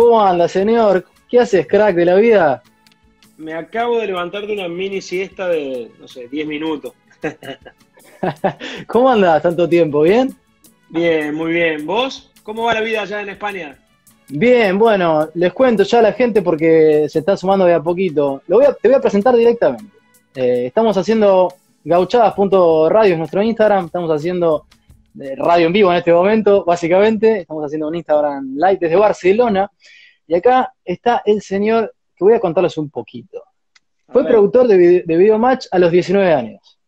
¿Cómo anda, señor? ¿Qué haces, crack de la vida? Me acabo de levantar de una mini siesta de, no sé, 10 minutos. ¿Cómo andas tanto tiempo? ¿Bien? Bien, muy bien. ¿Vos? ¿Cómo va la vida allá en España? Bien, bueno, les cuento ya a la gente porque se está sumando de a poquito. Te voy a presentar directamente. Estamos haciendo gauchadas.radio, es nuestro Instagram. Estamos haciendo radio en vivo en este momento, básicamente. Estamos haciendo un Instagram Live desde Barcelona. Y acá está el señor, que voy a contarles un poquito. Fue productor de Videomatch a los 19 años.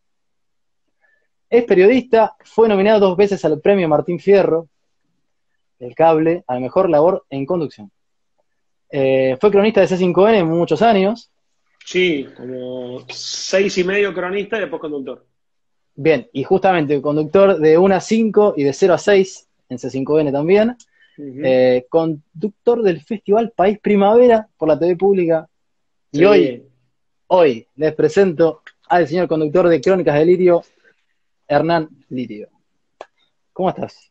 Es periodista, fue nominado 2 veces al premio Martín Fierro, el cable, a la mejor labor en conducción. Fue cronista de C5N muchos años. Sí, como 6 y medio cronista y después conductor. Bien, y justamente conductor de 1 a 5 y de 0 a 6 en C5N también. Uh-huh. Conductor del Festival País Primavera por la TV Pública. Sí. Y hoy les presento al señor conductor de Crónicas de Lirio, Hernán Lirio. ¿Cómo estás?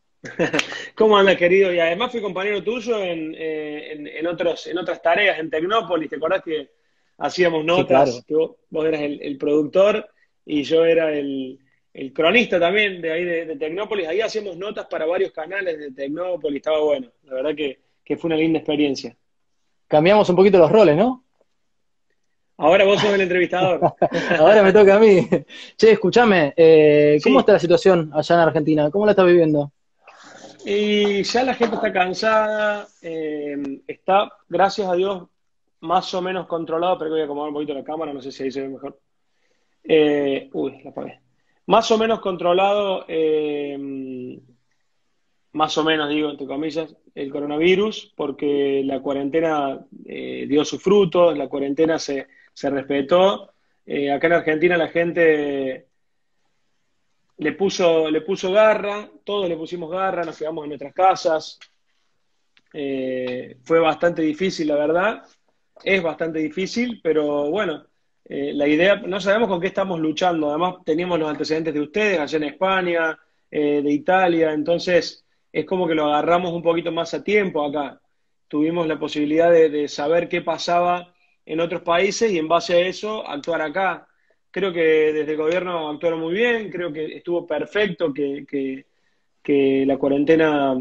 ¿Cómo andas, querido? Y además fui compañero tuyo en otras tareas, en Tecnópolis. ¿Te acordás que hacíamos notas? Sí, claro. Que vos eras el productor y yo era el cronista también de ahí de Tecnópolis. Ahí hacíamos notas para varios canales de Tecnópolis. Estaba bueno. La verdad que fue una linda experiencia. Cambiamos un poquito los roles, ¿no? Ahora vos sos el entrevistador. Ahora me toca a mí. Che, escuchame, ¿cómo está la situación allá en Argentina? ¿Cómo la estás viviendo? Y ya la gente está cansada, está, gracias a Dios, más o menos controlado, pero voy a acomodar un poquito la cámara, no sé si ahí se ve mejor. Uy, la apagué. Más o menos controlado, más o menos, digo, entre comillas, el coronavirus, porque la cuarentena dio sus frutos, la cuarentena se respetó. Acá en Argentina la gente le puso garra, todos le pusimos garra, nos quedamos en nuestras casas. Fue bastante difícil, la verdad. Es bastante difícil, pero bueno, la idea, no sabemos con qué estamos luchando. Además, teníamos los antecedentes de ustedes allá en España, de Italia. Entonces, es como que lo agarramos un poquito más a tiempo acá. Tuvimos la posibilidad de saber qué pasaba en otros países y en base a eso actuar acá. Creo que desde el gobierno actuaron muy bien, creo que estuvo perfecto que la cuarentena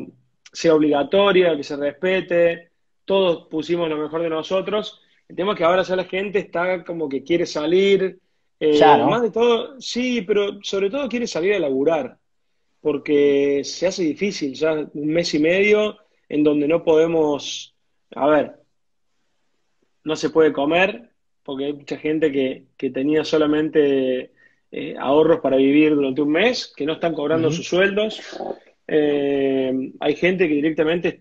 sea obligatoria, que se respete, todos pusimos lo mejor de nosotros. El tema es que ahora ya la gente está como que quiere salir, claro. Más de todo, sí, pero sobre todo quiere salir a laburar, porque se hace difícil ya 1 mes y medio en donde no podemos, a ver, no se puede comer, porque hay mucha gente que tenía solamente ahorros para vivir durante 1 mes, que no están cobrando sus sueldos. Hay gente que directamente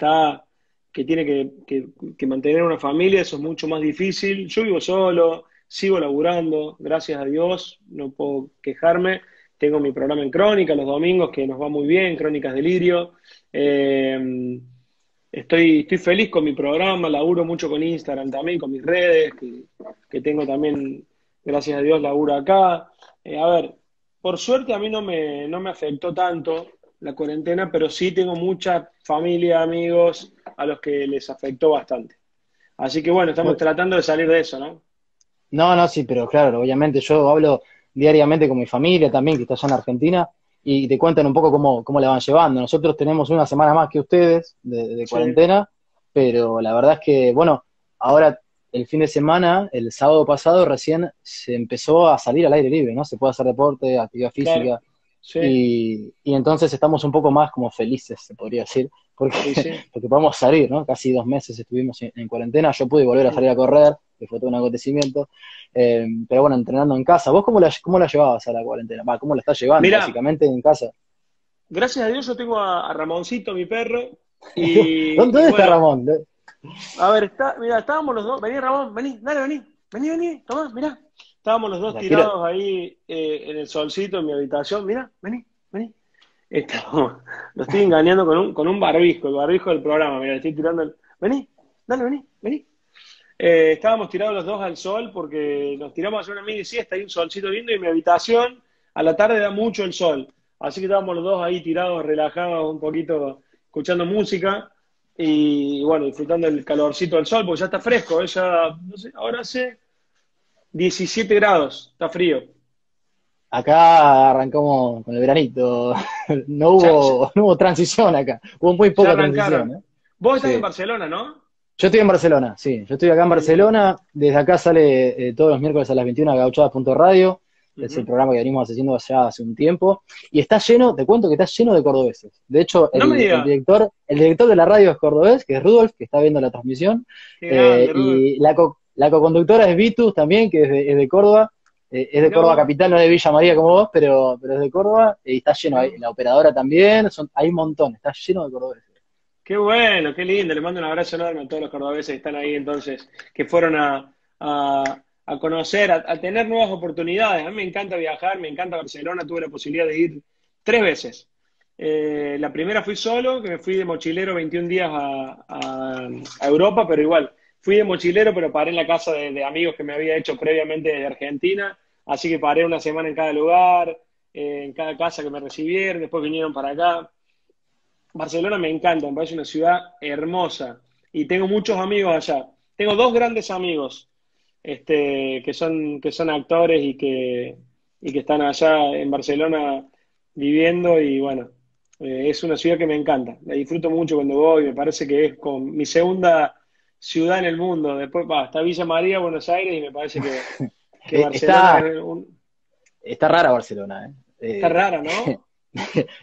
tiene que mantener una familia, eso es mucho más difícil. Yo vivo solo, sigo laburando, gracias a Dios, no puedo quejarme. Tengo mi programa en Crónica los domingos, que nos va muy bien, Crónicas de Lirio. Estoy feliz con mi programa, laburo mucho con Instagram también, con mis redes, que tengo también, gracias a Dios, laburo acá. A ver, por suerte a mí no me afectó tanto la cuarentena, pero sí tengo mucha familia, amigos, a los que les afectó bastante. Así que bueno, estamos tratando de salir de eso, ¿no? No, sí, pero claro, obviamente yo hablo diariamente con mi familia también, que está allá en Argentina, y te cuentan un poco cómo la van llevando. Nosotros tenemos 1 semana más que ustedes de cuarentena, pero la verdad es que, bueno, ahora el fin de semana, el sábado pasado recién se empezó a salir al aire libre, ¿no? Se puede hacer deporte, actividad física, claro. Sí. Y entonces estamos un poco más como felices, se podría decir, porque podemos salir, ¿no? Casi 2 meses estuvimos en cuarentena, yo pude volver a salir a correr, que fue todo un acontecimiento, pero bueno, entrenando en casa. ¿Vos cómo la llevabas a la cuarentena? Va, ¿cómo la estás llevando? Mirá, básicamente en casa. Gracias a Dios yo tengo a Ramoncito, mi perro. Y, ¿Dónde está Ramón? A ver, mirá, estábamos los 2, vení Ramón, vení, dale, vení, tomá, mirá. Estábamos los 2 tirados ahí en el solcito en mi habitación, mirá, vení. Lo estoy engañando con un barbijo, el barbijo del programa, mirá, le estoy tirando vení, dale, vení. Estábamos tirados los 2 al sol porque nos tiramos a una mini siesta y un solcito lindo, y en mi habitación a la tarde da mucho el sol, así que estábamos los 2 ahí tirados, relajados un poquito, escuchando música, Y bueno, disfrutando el calorcito del sol, porque ya está fresco, ya, no sé, ahora hace 17 grados, está frío. Acá arrancamos con el veranito, no hubo transición acá, hubo muy poca transición, ¿eh? Vos estás en Barcelona, ¿no? Yo estoy en Barcelona, sí, yo estoy acá en Barcelona, desde acá sale todos los miércoles a las 21 a gauchadas.radio, es el programa que venimos haciendo ya hace un tiempo, y está lleno, te cuento que está lleno de cordobeses. De hecho, el director de la radio es cordobés, que es Rudolf, que está viendo la transmisión, y la co-conductora es Vitus también, que es de Córdoba, Córdoba capital, no es de Villa María como vos, pero es de Córdoba, y está lleno, la operadora también, hay un montón, está lleno de cordobeses. Qué bueno, qué lindo, le mando un abrazo enorme a todos los cordobeses que están ahí entonces, que fueron a conocer, a tener nuevas oportunidades. A mí me encanta viajar, me encanta Barcelona, tuve la posibilidad de ir 3 veces. La primera fui solo, que me fui de mochilero 21 días a Europa, pero igual, fui de mochilero, pero paré en la casa de amigos que me había hecho previamente de Argentina, así que paré una semana en cada lugar, en cada casa que me recibieron, después vinieron para acá. Barcelona me encanta, me parece una ciudad hermosa y tengo muchos amigos allá. Tengo 2 grandes amigos que son actores y que están allá en Barcelona viviendo y bueno, es una ciudad que me encanta. La disfruto mucho cuando voy, me parece que es como mi segunda ciudad en el mundo. Después está Villa María, Buenos Aires y me parece que Barcelona... Está rara Barcelona, ¿eh? Está rara, ¿no?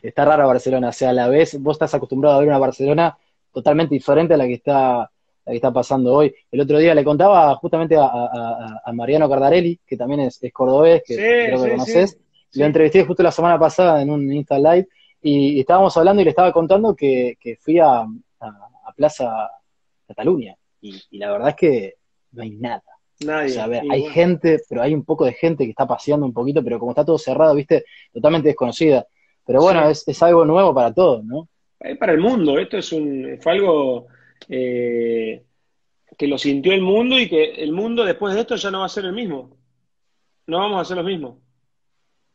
Está rara Barcelona, o sea, a la vez vos estás acostumbrado a ver una Barcelona totalmente diferente a la que está pasando hoy. El otro día le contaba justamente a Mariano Cardarelli, que también es cordobés, que creo que conocés, lo entrevisté justo la semana pasada en un Insta Live, y estábamos hablando y le estaba contando que fui a Plaza Cataluña, y la verdad es que no hay nada. Nadie, o sea, a ver, hay gente, pero hay un poco de gente que está paseando un poquito, pero como está todo cerrado, viste, totalmente desconocida. Pero bueno, es algo nuevo para todos, ¿no? Para el mundo, esto fue algo que lo sintió el mundo y que el mundo después de esto ya no va a ser el mismo. No vamos a ser los mismos.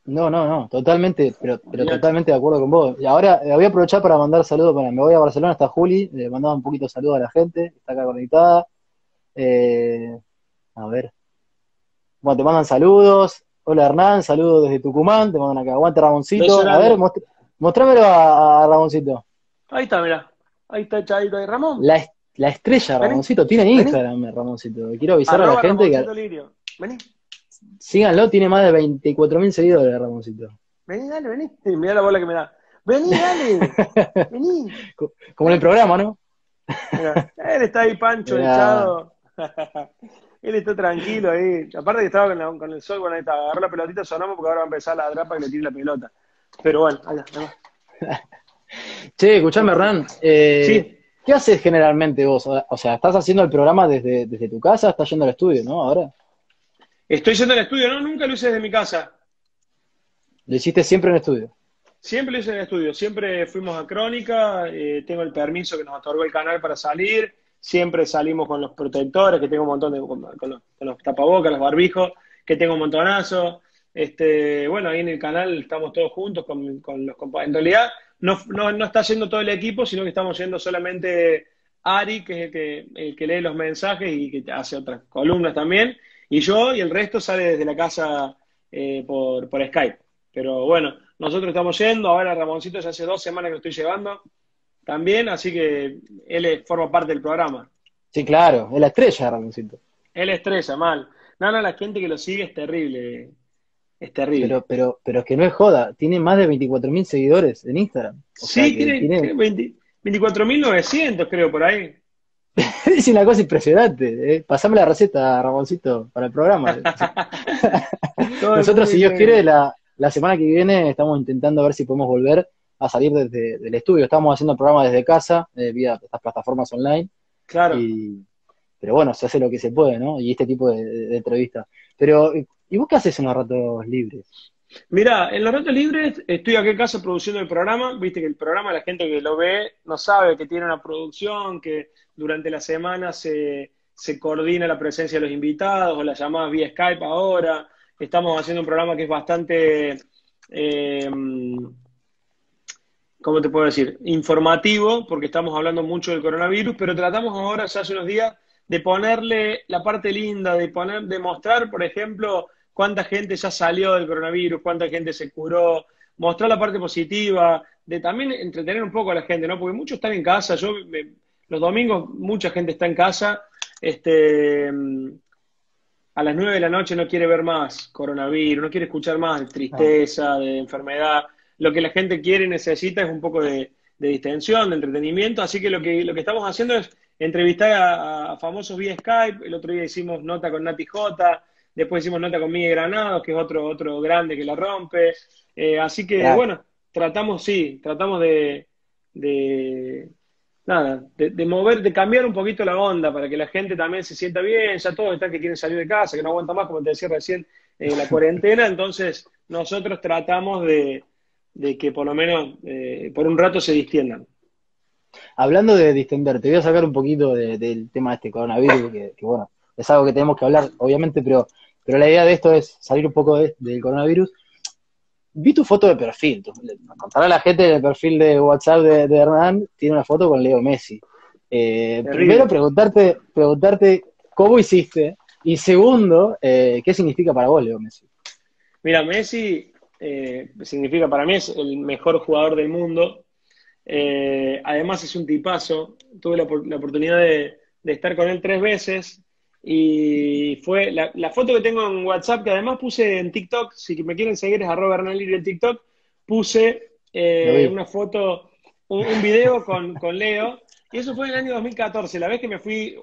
No, totalmente, pero totalmente de acuerdo con vos. Y ahora voy a aprovechar para mandar saludos, me voy a Barcelona, está Juli, le mandaba un poquito de saludos a la gente, está acá conectada. A ver. Bueno, te mandan saludos. Hola Hernán, saludos desde Tucumán, te mandan acá, aguanta Ramoncito, a ver, mostrámelo a Ramoncito. Ahí está, mirá, ahí está echadito ahí Ramón. La estrella Ramoncito, tiene Instagram Ramoncito, quiero avisar a la gente Ramoncito que... Vení. Síganlo, tiene más de 24.000 seguidores Ramoncito. Vení, dale, vení, mirá la bola que me da. Vení, dale, vení. Como en el programa, ¿no? Mirá, él está ahí Pancho, echado. Él está tranquilo ahí. Aparte que estaba con el sol, bueno, ahí está. Agarró la pelotita, sonamos porque ahora va a empezar la atrapa que le tire la pelota. Pero bueno, allá, allá. Che, escuchame, Hernán. ¿Qué haces generalmente vos? O sea, ¿estás haciendo el programa desde tu casa? ¿Estás yendo al estudio, no? Ahora. Estoy yendo al estudio, ¿no? Nunca lo hice desde mi casa. ¿Lo hiciste siempre en el estudio? Siempre lo hice en el estudio. Siempre fuimos a Crónica. Tengo el permiso que nos otorgó el canal para salir. Siempre salimos con los protectores, que tengo un montón de... con los tapabocas, los barbijos, que tengo un montonazo. Bueno, ahí en el canal estamos todos juntos con los compañeros. En realidad, no está yendo todo el equipo, sino que estamos yendo solamente Ari, que es el que lee los mensajes y que hace otras columnas también. Y yo, y el resto sale desde la casa por Skype. Pero bueno, nosotros estamos yendo. Ahora Ramoncito ya hace 2 semanas que lo estoy llevando. También, así que él forma parte del programa. Sí, claro, es la estrella, Ramoncito. Él estrella, mal. No, la gente que lo sigue es terrible. Es terrible. Pero es que no es joda, tiene más de 24.000 seguidores en Instagram. O sea, tiene 24.900, creo, por ahí. Es una cosa impresionante. Pasame la receta, Ramoncito, para el programa. Nosotros, si Dios quiere, la semana que viene estamos intentando ver si podemos volver a salir desde el estudio. Estamos haciendo el programa desde casa, vía estas plataformas online. Claro. Pero bueno, se hace lo que se puede, ¿no? Y este tipo de entrevistas. Pero, ¿y vos qué haces en los ratos libres? Mirá, en los ratos libres estoy aquí en casa produciendo el programa. Viste que el programa, la gente que lo ve no sabe que tiene una producción, que durante la semana se coordina la presencia de los invitados o las llamadas vía Skype ahora. Estamos haciendo un programa que es bastante... ¿cómo te puedo decir?, informativo, porque estamos hablando mucho del coronavirus, pero tratamos ahora, ya hace unos días, de ponerle la parte linda, de mostrar, por ejemplo, cuánta gente ya salió del coronavirus, cuánta gente se curó, mostrar la parte positiva, de también entretener un poco a la gente, ¿no? Porque muchos están en casa, los domingos mucha gente está en casa, a las 9 de la noche no quiere ver más coronavirus, no quiere escuchar más de tristeza, de enfermedad. Lo que la gente quiere y necesita es un poco de distensión, de entretenimiento, así que lo que estamos haciendo es entrevistar a famosos vía Skype. El otro día hicimos nota con Nati Jota, después hicimos nota con Miguel Granados, que es otro grande que la rompe. Así que, bueno, tratamos de mover, de cambiar un poquito la onda para que la gente también se sienta bien. Ya todos están que quieren salir de casa, que no aguantan más, como te decía recién, la cuarentena. Entonces, nosotros tratamos de que por lo menos por un rato se distiendan. Hablando de distender, te voy a sacar un poquito del tema de este coronavirus, que bueno, es algo que tenemos que hablar, obviamente, pero la idea de esto es salir un poco del coronavirus. Vi tu foto de perfil, contará a la gente del perfil de WhatsApp de Hernán, tiene una foto con Leo Messi. Primero, preguntarte cómo hiciste, y segundo, ¿qué significa para vos Leo Messi? Mira, Messi significa, para mí es el mejor jugador del mundo. Además es un tipazo. Tuve la oportunidad de estar con él 3 veces. Y fue la foto que tengo en WhatsApp, que además puse en TikTok. Si me quieren seguir es @HernánLirio en TikTok. Puse una foto, un video con Leo. Y eso fue en el año 2014, la vez que me fui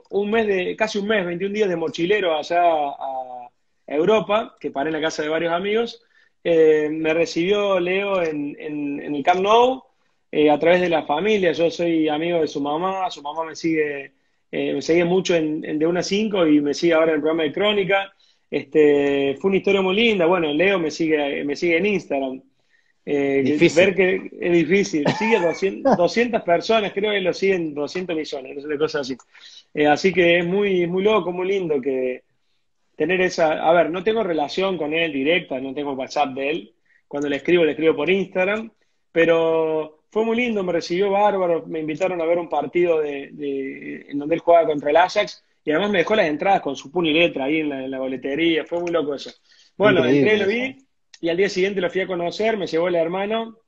casi un mes, 21 días de mochilero allá a Europa, que paré en la casa de varios amigos. Me recibió Leo en el Camp Nou, a través de la familia. Yo soy amigo de su mamá me sigue... me seguía mucho en De 1 a 5 y me sigue ahora en el programa de Crónica. Fue una historia muy linda. Bueno, Leo me sigue en Instagram. Ver que es difícil. Sigue 200 personas, creo que lo siguen 200 millones, de cosas así. Así que es muy loco, muy lindo que tener esa... A ver, no tengo relación con él directa, no tengo WhatsApp de él. Cuando le escribo por Instagram. Pero... fue muy lindo, me recibió bárbaro, me invitaron a ver un partido en donde él jugaba contra el Ajax, y además me dejó las entradas con su puño y letra ahí en la boletería. Fue muy loco eso. Bueno, entré, lo vi, y al día siguiente lo fui a conocer, me llevó el hermano,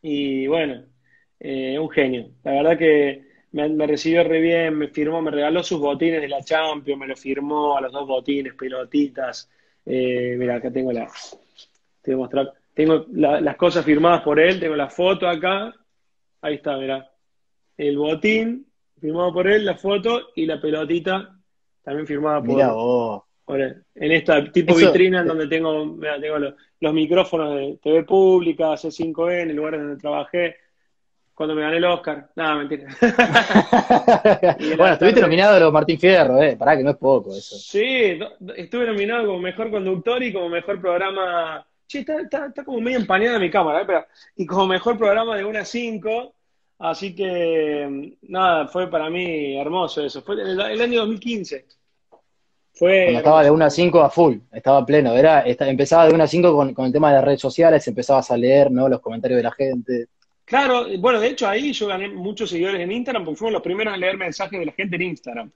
y bueno, un genio. La verdad que me recibió re bien, me firmó, me regaló sus botines de la Champions, me lo firmó a los 2 botines, pelotitas. Mira, acá tengo te voy a mostrar... Tengo las cosas firmadas por él, tengo la foto acá, ahí está, mirá. El botín, firmado por él, la foto, y la pelotita, también firmada por él. En esta tipo vitrina en donde tengo los micrófonos de TV Pública, C5N, el lugar donde trabajé, cuando me gané el Oscar. Nada, mentira. Bueno, estuviste nominado a los Martín Fierro, pará que no es poco eso. Sí, estuve nominado como mejor conductor y como mejor programa... Che, está como medio empañada mi cámara, pero, y como mejor programa de 1 a 5, así que nada, fue para mí hermoso eso. Fue el año 2015. Cuando estaba de 1 a 5 a full, estaba pleno, empezaba de 1 a 5 con el tema de las redes sociales, empezabas a leer, ¿no?, los comentarios de la gente. Claro, bueno, de hecho ahí yo gané muchos seguidores en Instagram porque fuimos los primeros en leer mensajes de la gente en Instagram.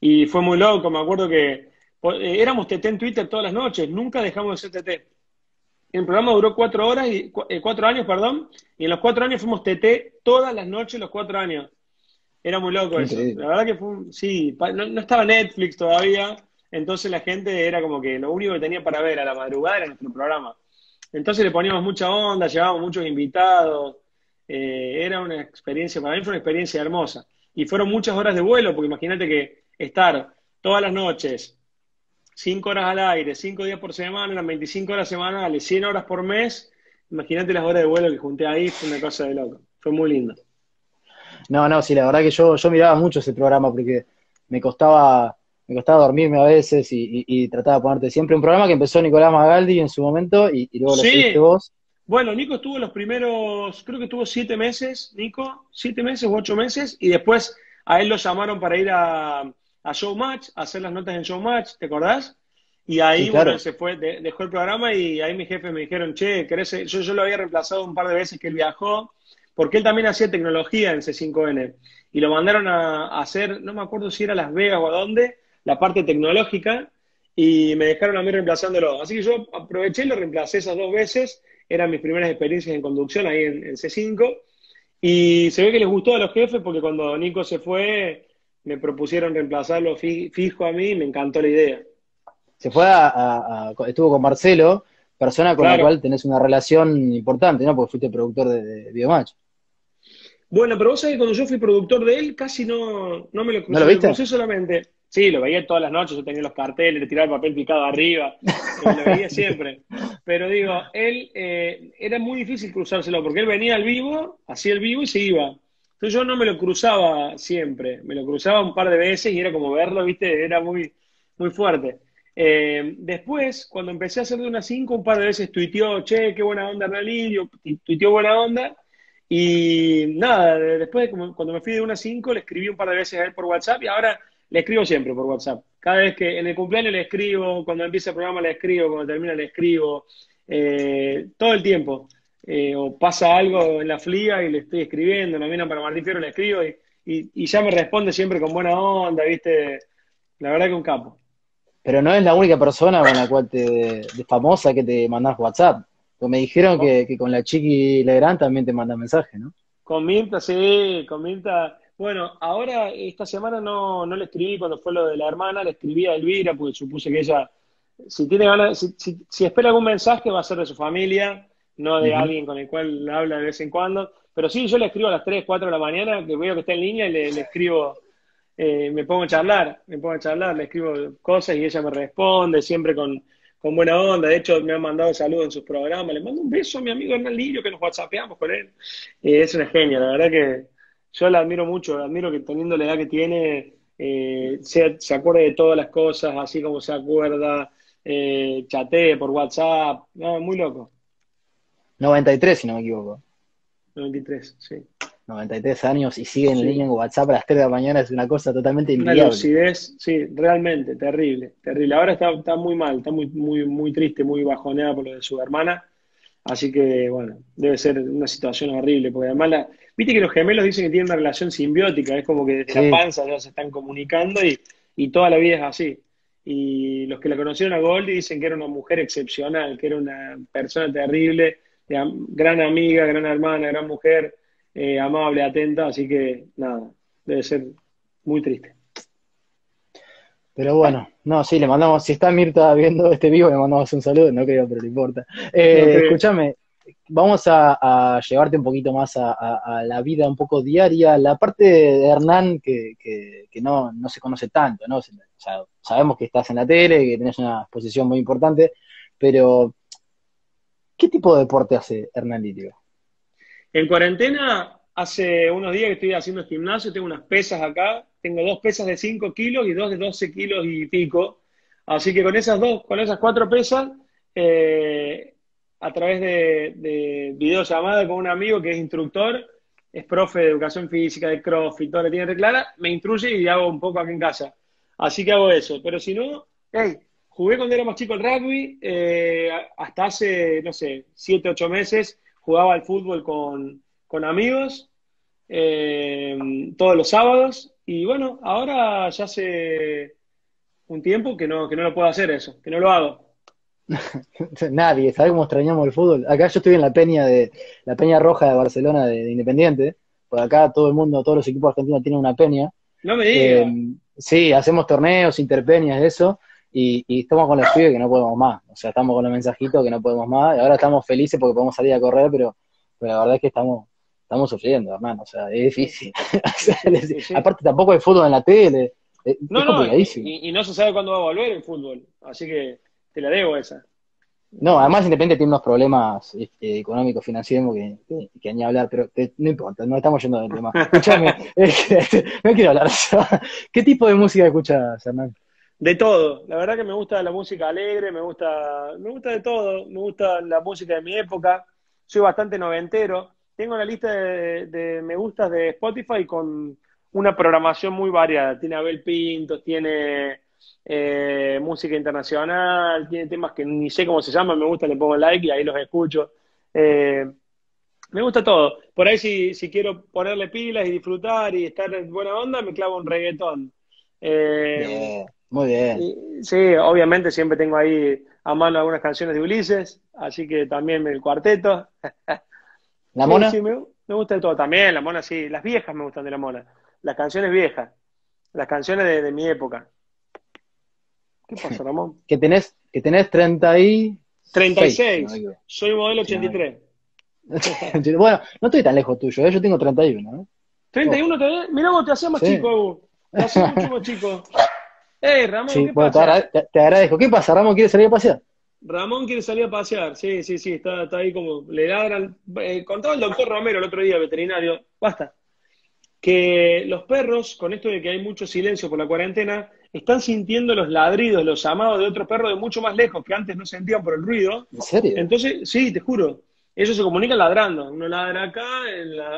Y fue muy loco, me acuerdo que... éramos TT en Twitter todas las noches, nunca dejamos de ser TT. El programa duró 4 horas y 4 años, perdón, y en los 4 años fuimos TT todas las noches, los 4 años. Era muy loco eso. La verdad que fue, no estaba Netflix todavía, entonces la gente era como que lo único que tenía para ver a la madrugada era nuestro programa. Entonces le poníamos mucha onda, llevábamos muchos invitados, era una experiencia, para mí fue una experiencia hermosa. Y fueron muchas horas de vuelo, porque imagínate que estar todas las noches, 5 horas al aire, 5 días por semana, eran 25 horas semanales, 100 horas por mes. Imagínate las horas de vuelo que junté ahí, fue una cosa de loco. Fue muy lindo. No, sí, la verdad que yo miraba mucho ese programa porque me costaba dormirme a veces y trataba de ponerte siempre. Un programa que empezó Nicolás Magaldi en su momento y luego lo seguiste vos. Bueno, Nico estuvo los primeros, creo que estuvo 7 meses, Nico, 7 meses u 8 meses, y después a él lo llamaron para ir a Showmatch, hacer las notas en Showmatch, ¿te acordás? Y ahí, sí, claro, bueno, se fue, dejó el programa y ahí mis jefes me dijeron, che, ¿querés? Yo lo había reemplazado un par de veces que él viajó, porque él también hacía tecnología en C5N. Y lo mandaron a hacer, no me acuerdo si era Las Vegas o a dónde, la parte tecnológica, y me dejaron a mí reemplazándolo. Así que yo aproveché y lo reemplacé esas dos veces. Eran mis primeras experiencias en conducción ahí en C5. Y se ve que les gustó a los jefes, porque cuando Nico se fue, me propusieron reemplazarlo fijo a mí y me encantó la idea. Se fue estuvo con Marcelo, persona con, claro, la cual tenés una relación importante, ¿no? Porque fuiste productor de Videomatch. Bueno, pero vos sabés que cuando yo fui productor de él, casi no me lo crucé. ¿No lo viste? Lo crucé solamente. Sí, lo veía todas las noches, yo tenía los carteles, le tiraba el papel picado arriba, lo veía siempre. Pero digo, él, era muy difícil cruzárselo, porque él venía al vivo, hacía el vivo y se iba. Entonces yo no me lo cruzaba siempre, me lo cruzaba un par de veces y era como verlo, ¿viste? Era muy fuerte. Después, cuando empecé a hacer de unas 5, un par de veces tuiteó, che, qué buena onda Hernán Lirio, tuiteó buena onda. Y nada, después, cuando me fui de unas 5, le escribí un par de veces a él por WhatsApp y ahora... Le escribo siempre por WhatsApp. Cada vez que en el cumpleaños le escribo, cuando empieza el programa le escribo, cuando termina le escribo, todo el tiempo. O pasa algo en la fliga y le estoy escribiendo, también para Martín Fierro le escribo y ya me responde siempre con buena onda, ¿viste? La verdad que un capo. Pero no es la única persona con la cual famosa que te mandás WhatsApp. Pues me dijeron que con la Chiqui Legrand también te mandan mensaje, ¿no? Con Mirta, sí, con Mirta... Bueno, ahora esta semana no le escribí cuando fue lo de la hermana, le escribí a Elvira porque supuse que ella, si tiene ganas, si espera algún mensaje va a ser de su familia, no de alguien con el cual habla de vez en cuando. Pero sí, yo le escribo a las 3, 4 de la mañana, que veo que está en línea y le escribo, me pongo a charlar, le escribo cosas y ella me responde siempre con buena onda. De hecho, me han mandado saludos en sus programas. Le mando un beso a mi amigo Hernán Lirio, que nos whatsappeamos con él. Es una genia, la verdad que... Yo la admiro mucho, admiro que teniendo la edad que tiene, se acuerde de todas las cosas, así como se acuerda, chatee por WhatsApp, no, muy loco. 93, si no me equivoco. 93, sí. 93 años y sigue en línea en WhatsApp a las 3 de la mañana, es una cosa totalmente inviable. Una lucidez, sí, realmente, terrible, terrible. Ahora está muy mal, está muy triste, muy bajoneada por lo de su hermana. Así que, bueno, debe ser una situación horrible, porque además, viste que los gemelos dicen que tienen una relación simbiótica, es como que desde la panza ya se están comunicando y toda la vida es así. Y los que la conocieron a Goldie dicen que era una mujer excepcional, que era una persona terrible, gran amiga, gran hermana, gran mujer, amable, atenta, así que, nada, debe ser muy triste. Pero bueno, no, sí, le mandamos, si está Mirta viendo este vivo, le mandamos un saludo, no creo, pero no importa. Escúchame, vamos a llevarte un poquito más a la vida un poco diaria, la parte de Hernán que no se conoce tanto, ¿no? O sea, sabemos que estás en la tele, que tenés una posición muy importante, pero ¿qué tipo de deporte hace Hernán Lirio? En cuarentena, hace unos días que estoy haciendo gimnasio, tengo unas pesas acá, tengo 2 pesas de 5 kilos y 2 de 12 kilos y pico. Así que con esas 4 pesas, a través de videollamada con un amigo que es instructor, es profe de educación física, de crossfit, todo lo tiene reclara, me instruye y hago un poco aquí en casa. Así que hago eso. Pero si no, jugué cuando era más chico el rugby, hasta hace, no sé, 7, 8 meses, jugaba al fútbol con amigos, todos los sábados. Y bueno, ahora ya hace un tiempo que no lo puedo hacer eso, que no lo hago. Nadie, ¿sabes cómo extrañamos el fútbol? Acá yo estoy en la peña roja de Barcelona de Independiente, por acá todo el mundo, todos los equipos argentinos tienen una peña. No me digas. Sí, hacemos torneos, interpeñas, eso, y estamos con los pibes que no podemos más. O sea, estamos con los mensajitos que no podemos más, y ahora estamos felices porque podemos salir a correr, pero la verdad es que estamos sufriendo, hermano, o sea, es difícil. Sí. Aparte, tampoco hay fútbol en la tele. No, y no se sabe cuándo va a volver el fútbol, así que te la debo esa. No, además Independiente tiene unos problemas económicos, financieros, que ni hablar, pero no importa, no estamos yendo del tema. Escuchame, no quiero hablar. ¿Qué tipo de música escuchas, Hernán? De todo, la verdad que me gusta la música alegre, me gusta de todo, me gusta la música de mi época, soy bastante noventero. Tengo una lista de me gustas de Spotify con una programación muy variada. Tiene Abel Pintos, tiene música internacional, tiene temas que ni sé cómo se llaman, me gusta, le pongo like y ahí los escucho. Me gusta todo. Por ahí si quiero ponerle pilas y disfrutar y estar en buena onda, me clavo un reggaetón. Bien, muy bien. Y, sí, obviamente siempre tengo ahí a mano algunas canciones de Ulises, así que también el cuarteto. ¿La Mona? Sí, me gusta de todo. También La Mona, sí. Las viejas me gustan de La Mona. Las canciones viejas. Las canciones de mi época. ¿Qué pasa, Ramón? Que tenés 30 y... 36. No, soy modelo 83. No, bueno, no estoy tan lejos tuyo, ¿eh? Yo tengo 31. ¿Eh? 31 todavía. Mirá vos, te hacías más chico, Abu. Te hacías mucho más chico. Ramón, sí, ¿qué pasa? Te agradezco. ¿Qué pasa, Ramón? ¿Quieres salir a pasear? Ramón quiere salir a pasear, sí, está ahí como, le ladran. Contaba el doctor Romero el otro día, veterinario, basta, que los perros, con esto de que hay mucho silencio por la cuarentena, están sintiendo los ladridos, los llamados de otros perros de mucho más lejos, que antes no sentían por el ruido. ¿En serio? Entonces, sí, te juro, ellos se comunican ladrando, uno ladra acá,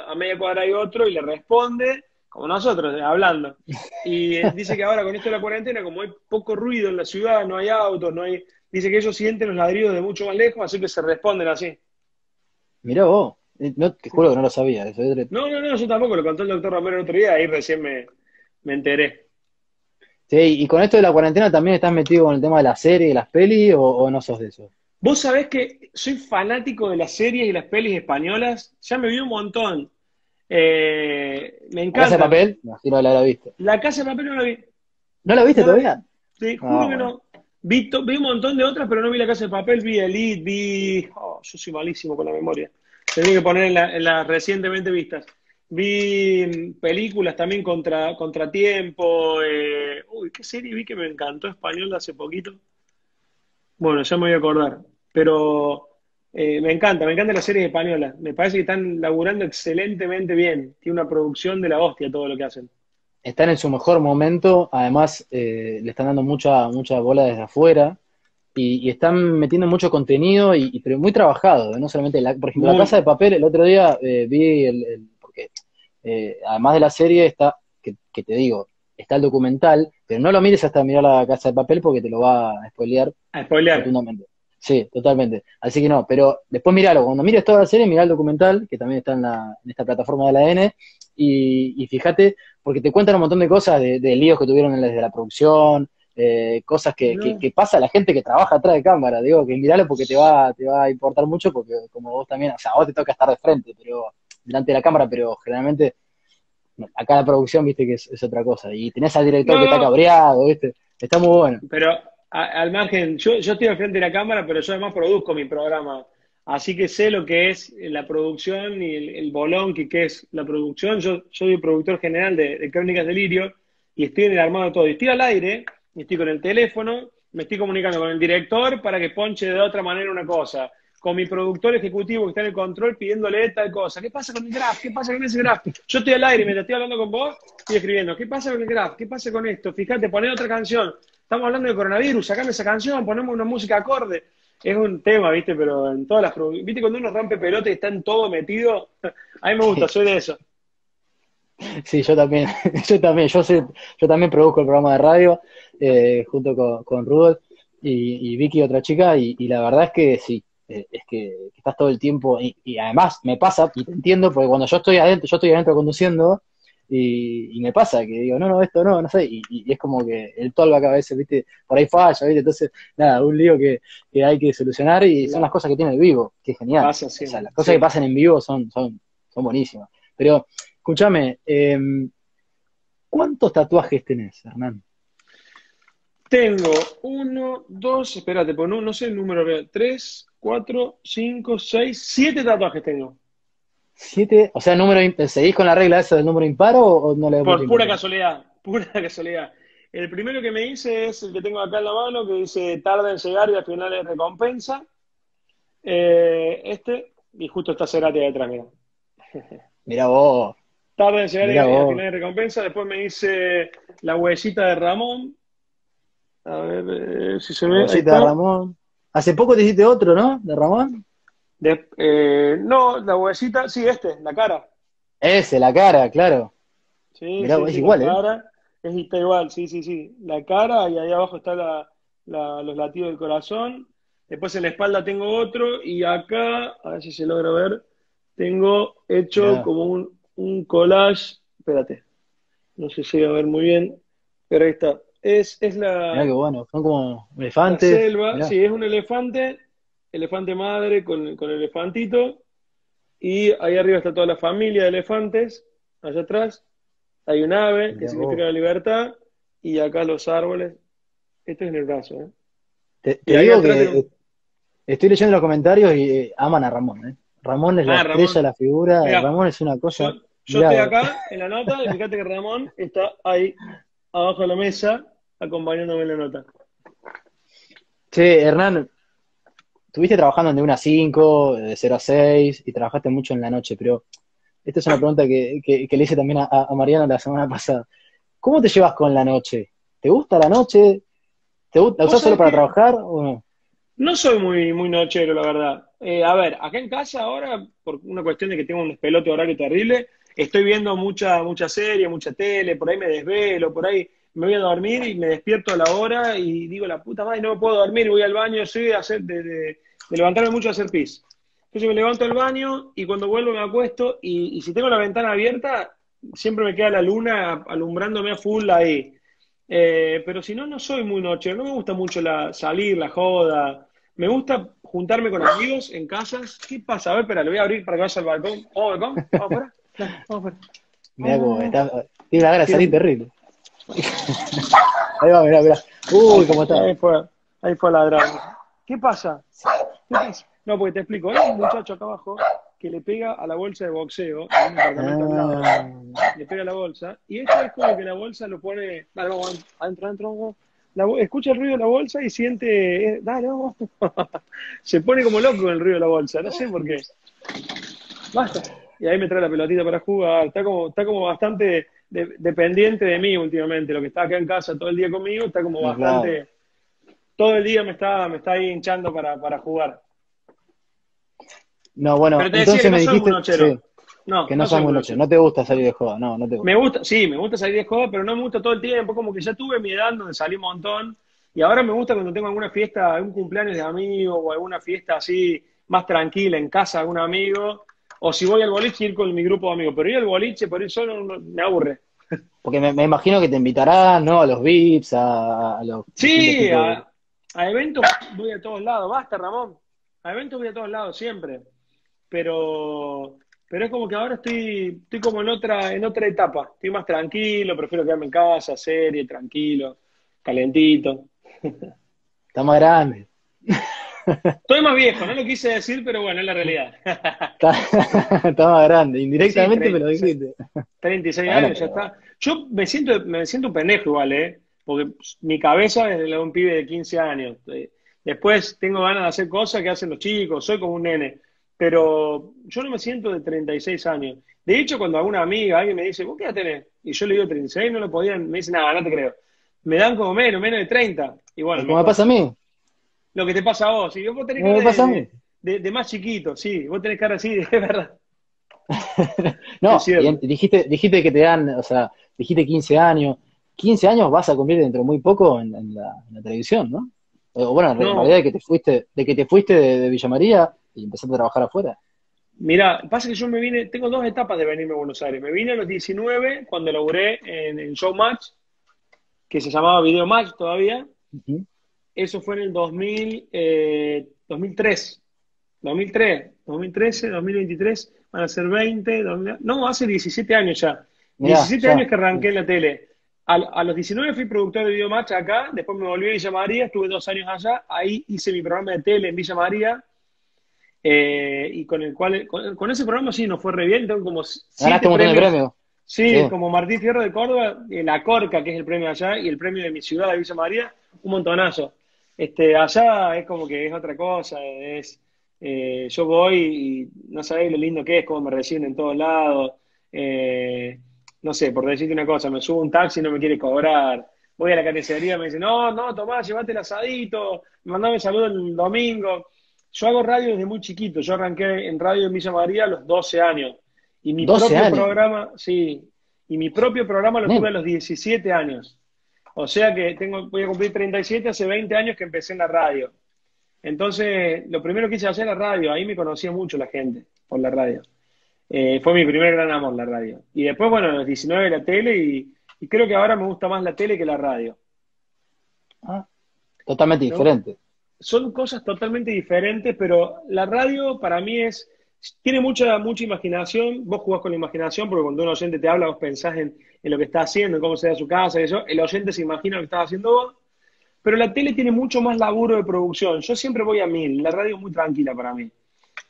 a media cuadra hay otro y le responde, como nosotros, hablando. Y dice que ahora con esto de la cuarentena, como hay poco ruido en la ciudad, no hay autos, no hay... Dice que ellos sienten los ladridos de mucho más lejos, así que se responden así. Mirá vos, no, te juro que no lo sabía. Eso es... No, yo tampoco, lo contó el doctor Romero el otro día, ahí recién me enteré. Sí, y con esto de la cuarentena también estás metido con el tema de las series y las pelis, o no sos de eso? Vos sabés que soy fanático de las series y las pelis españolas, ya me vi un montón. Me encanta. ¿La Casa de Papel? No, si no la viste. La Casa de Papel no la vi. ¿No la viste todavía? Sí, juro que no. Vi un montón de otras, pero no vi La Casa de Papel, vi Elite, vi... Oh, yo soy malísimo con la memoria. Tengo que poner en las recientemente vistas. Vi películas también, Contratiempo. Uy, ¿qué serie vi que me encantó español de hace poquito? Bueno, ya me voy a acordar. Pero me encanta las series españolas. Me parece que están laburando excelentemente bien. Tiene una producción de la hostia todo lo que hacen. Están en su mejor momento, además le están dando mucha bola desde afuera y están metiendo mucho contenido pero muy trabajado, no solamente, por ejemplo, La Casa de Papel, el otro día vi, porque además de la serie está, que te digo, está el documental, pero no lo mires hasta mirar La Casa de Papel porque te lo va a spoilear. A spoilear. Rotundamente. Sí, totalmente. Así que no, pero después miralo, cuando mires toda la serie, mirá el documental, que también está en esta plataforma de la N, y fíjate, porque te cuentan un montón de cosas, de líos que tuvieron desde la producción, cosas que pasa a la gente que trabaja atrás de cámara. Digo, que miralo porque te va a importar mucho, porque como vos también, o sea, vos te toca estar de frente, pero delante de la cámara, pero generalmente acá la producción, viste, que es otra cosa. Y tenés al director que está cabreado, viste, está muy bueno. Pero al margen, yo estoy al frente de la cámara, pero yo además produzco mi programa. Así que sé lo que es la producción y el bolón que es la producción. Yo soy el productor general de Crónicas de Lirio y estoy en el armado de todo. Y estoy al aire, y estoy con el teléfono, me estoy comunicando con el director para que ponche de otra manera una cosa. Con mi productor ejecutivo que está en el control pidiéndole tal cosa. ¿Qué pasa con el graph? ¿Qué pasa con ese graph? Yo estoy al aire, mientras estoy hablando con vos, estoy escribiendo. ¿Qué pasa con el graph? ¿Qué pasa con esto? Fíjate, poné otra canción. Estamos hablando de coronavirus, sacame esa canción, ponemos una música acorde. Es un tema, viste, pero en todas las... Viste, cuando uno rompe pelota y está en todo metido, a mí me gusta, soy de eso. Sí, yo también produzco el programa de radio junto con Rudolf y Vicky, otra chica, y la verdad es que sí, es que estás todo el tiempo, y además me pasa, y te entiendo, porque cuando yo estoy adentro conduciendo, y me pasa que digo, esto no sé, y es como que el tolvac a veces, viste, por ahí falla, viste, entonces, nada, un lío que hay que solucionar, y son las cosas que tiene el vivo, que es genial. Pasa, sí, o sea, las cosas que pasan en vivo son buenísimas. Pero, escúchame, ¿cuántos tatuajes tenés, Hernán? Tengo 1, 2, espérate, pues no sé el número, 3, 4, 5, 6, 7 tatuajes tengo. 7, o sea, ¿seguís con la regla esa del número impar o no le damos? Por pura casualidad. El primero que me hice es el que tengo acá en la mano, que dice tarda en llegar y al final es recompensa. Y justo está Cerati detrás, mira. Mirá vos. Tarda en llegar y al final es recompensa. Después me hice la huellita de Ramón. A ver si se ve. La huellita de Ramón. Hace poco te hiciste otro, ¿no? De Ramón. No, la huesita, sí, la cara. La cara, claro. Sí, mirá, sí, es igual, la cara. Está igual, sí. La cara, y ahí abajo está los latidos del corazón. Después en la espalda tengo otro, y acá, a ver si se logra ver, tengo hecho como un collage. Espérate, no sé si va a ver muy bien, pero ahí está. Es la... Mirá que bueno, son como elefantes. La selva, mirá. Sí, es un elefante, elefante madre con el elefantito. Y ahí arriba está toda la familia de elefantes, allá atrás. Hay un ave, mirá, que significa la libertad, y acá los árboles. Esto es en el brazo, ¿eh? Te digo que estoy leyendo los comentarios y aman a Ramón, ¿eh? Ramón es la estrella, la figura. Mirá, Ramón es una cosa... Yo estoy acá, en la nota, y fíjate que Ramón está ahí, abajo de la mesa, acompañándome en la nota. Che, Hernán, estuviste trabajando de 1 a 5, de 0 a 6, y trabajaste mucho en la noche, pero... Esta es una pregunta que le hice también a Mariano la semana pasada. ¿Cómo te llevas con la noche? ¿Te gusta la noche? ¿La usás solo para trabajar o no? No soy muy nochero, la verdad. A ver, acá en casa ahora, por una cuestión de que tengo un despelote horario terrible, estoy viendo mucha serie, mucha tele, por ahí me desvelo, por ahí me voy a dormir y me despierto a la hora y digo, la puta madre, no me puedo dormir, voy al baño, soy de levantarme mucho a hacer pis. Entonces me levanto al baño y cuando vuelvo me acuesto y si tengo la ventana abierta, siempre me queda la luna alumbrándome a full ahí. Pero si no, no soy muy nochero, no me gusta mucho salir, la joda. Me gusta juntarme con amigos en casas. ¿Qué pasa? A ver, espera, le voy a abrir para que vaya al balcón. ¿Vamos al balcón? Vamos para. Mirá cómo está. Tiene la gana de salir terrible. Ahí va, mirá. Uy, cómo está. Ahí fue ladrando. ¿Qué pasa? No, porque te explico, hay un muchacho acá abajo que le pega a la bolsa de boxeo, en un apartamento al lado, le pega a la bolsa, y esto es como que la bolsa lo pone, dale, vamos, adentro, escucha el ruido de la bolsa y siente, dale, vamos, se pone como loco con el ruido de la bolsa, no sé por qué. Basta. Y ahí me trae la pelotita para jugar, está como bastante dependiente de mí últimamente, lo que está acá en casa todo el día conmigo, está como bastante, todo el día me está ahí hinchando para jugar. No, bueno, pero te entonces decía que no me dijiste nochero. Sí, no, que no soy muy nochero. No te gusta salir de joda, no te gusta. Me gusta salir de joda, pero no me gusta todo el tiempo, como que ya tuve mi edad donde salí un montón, y ahora me gusta cuando tengo alguna fiesta, algún cumpleaños de amigo, o alguna fiesta así más tranquila, en casa de algún amigo, o si voy al boliche, ir con mi grupo de amigos, pero ir al boliche, por ir solo, me aburre. Porque me imagino que te invitarán, ¿no? A los VIPs, a los... Sí, a eventos voy a todos lados, basta, Ramón. A eventos voy a todos lados, siempre. Pero es como que ahora estoy como en otra etapa. Estoy más tranquilo, prefiero quedarme en casa, serie, tranquilo, calentito. Está más grande. Estoy más viejo, no lo quise decir, pero bueno, es la realidad. Está más grande, indirectamente sí, me lo dijiste. 36 años, ya está. Yo me siento un pendejo igual, ¿eh? Porque mi cabeza es la de un pibe de 15 años. Después tengo ganas de hacer cosas que hacen los chicos, soy como un nene. Pero yo no me siento de 36 años. De hecho, cuando alguna amiga, alguien me dice, ¿vos qué edad tenés? Y yo le digo 36, no lo podían, me dicen, nada, no te creo. Me dan como menos de 30. Y bueno, ¿cómo me pasa a mí? Lo que te pasa a vos. Y vos tenés cara de más chiquito, sí. Vos tenés cara así, es verdad. No, dijiste que te dan, o sea, dijiste 15 años. 15 años vas a cumplir dentro muy poco en la televisión, ¿no? O bueno, en realidad de que te fuiste de Villa María... y empezaste a trabajar afuera. Mirá, pasa que yo me vine, tengo dos etapas de venirme a Buenos Aires. Me vine a los 19, cuando laburé en Showmatch, que se llamaba Videomatch todavía. Uh-huh. Eso fue en el 2013, 2023, van a ser 20, 2000, no, hace 17 años ya. Mirá, 17 años que arranqué en la tele. A los 19 fui productor de Videomatch acá, después me volví a Villa María, estuve 2 años allá, ahí hice mi programa de tele en Villa María, y con el cual con ese programa sí nos fue re bien, tengo como 7 premios. Sí, como Martín Fierro de Córdoba, la Corca, que es el premio allá, y el premio de mi ciudad de Villa María, un montonazo. Allá es como que es otra cosa, yo voy y no sabéis lo lindo que es, cómo me reciben en todos lados, no sé, por decirte una cosa, me subo un taxi y no me quiere cobrar. Voy a la carnicería y me dicen, no, Tomá, llévate el asadito, mandame saludo el domingo. Yo hago radio desde muy chiquito. Yo arranqué en radio en Villa María a los 12 años. Y mi propio programa, sí. Y mi propio programa lo tuve a los 17 años. O sea que voy a cumplir 37, hace 20 años que empecé en la radio. Entonces, lo primero que hice hacer la radio, ahí me conocía mucho la gente por la radio. Fue mi primer gran amor la radio. Y después, bueno, a los 19 la tele y creo que ahora me gusta más la tele que la radio. Ah, totalmente diferente. Son cosas totalmente diferentes, pero la radio para mí es... Tiene mucha imaginación, vos jugás con la imaginación, porque cuando un oyente te habla vos pensás en lo que está haciendo, en cómo se da su casa, y eso, el oyente se imagina lo que estás haciendo vos, pero la tele tiene mucho más laburo de producción. Yo siempre voy a 1000, la radio es muy tranquila para mí.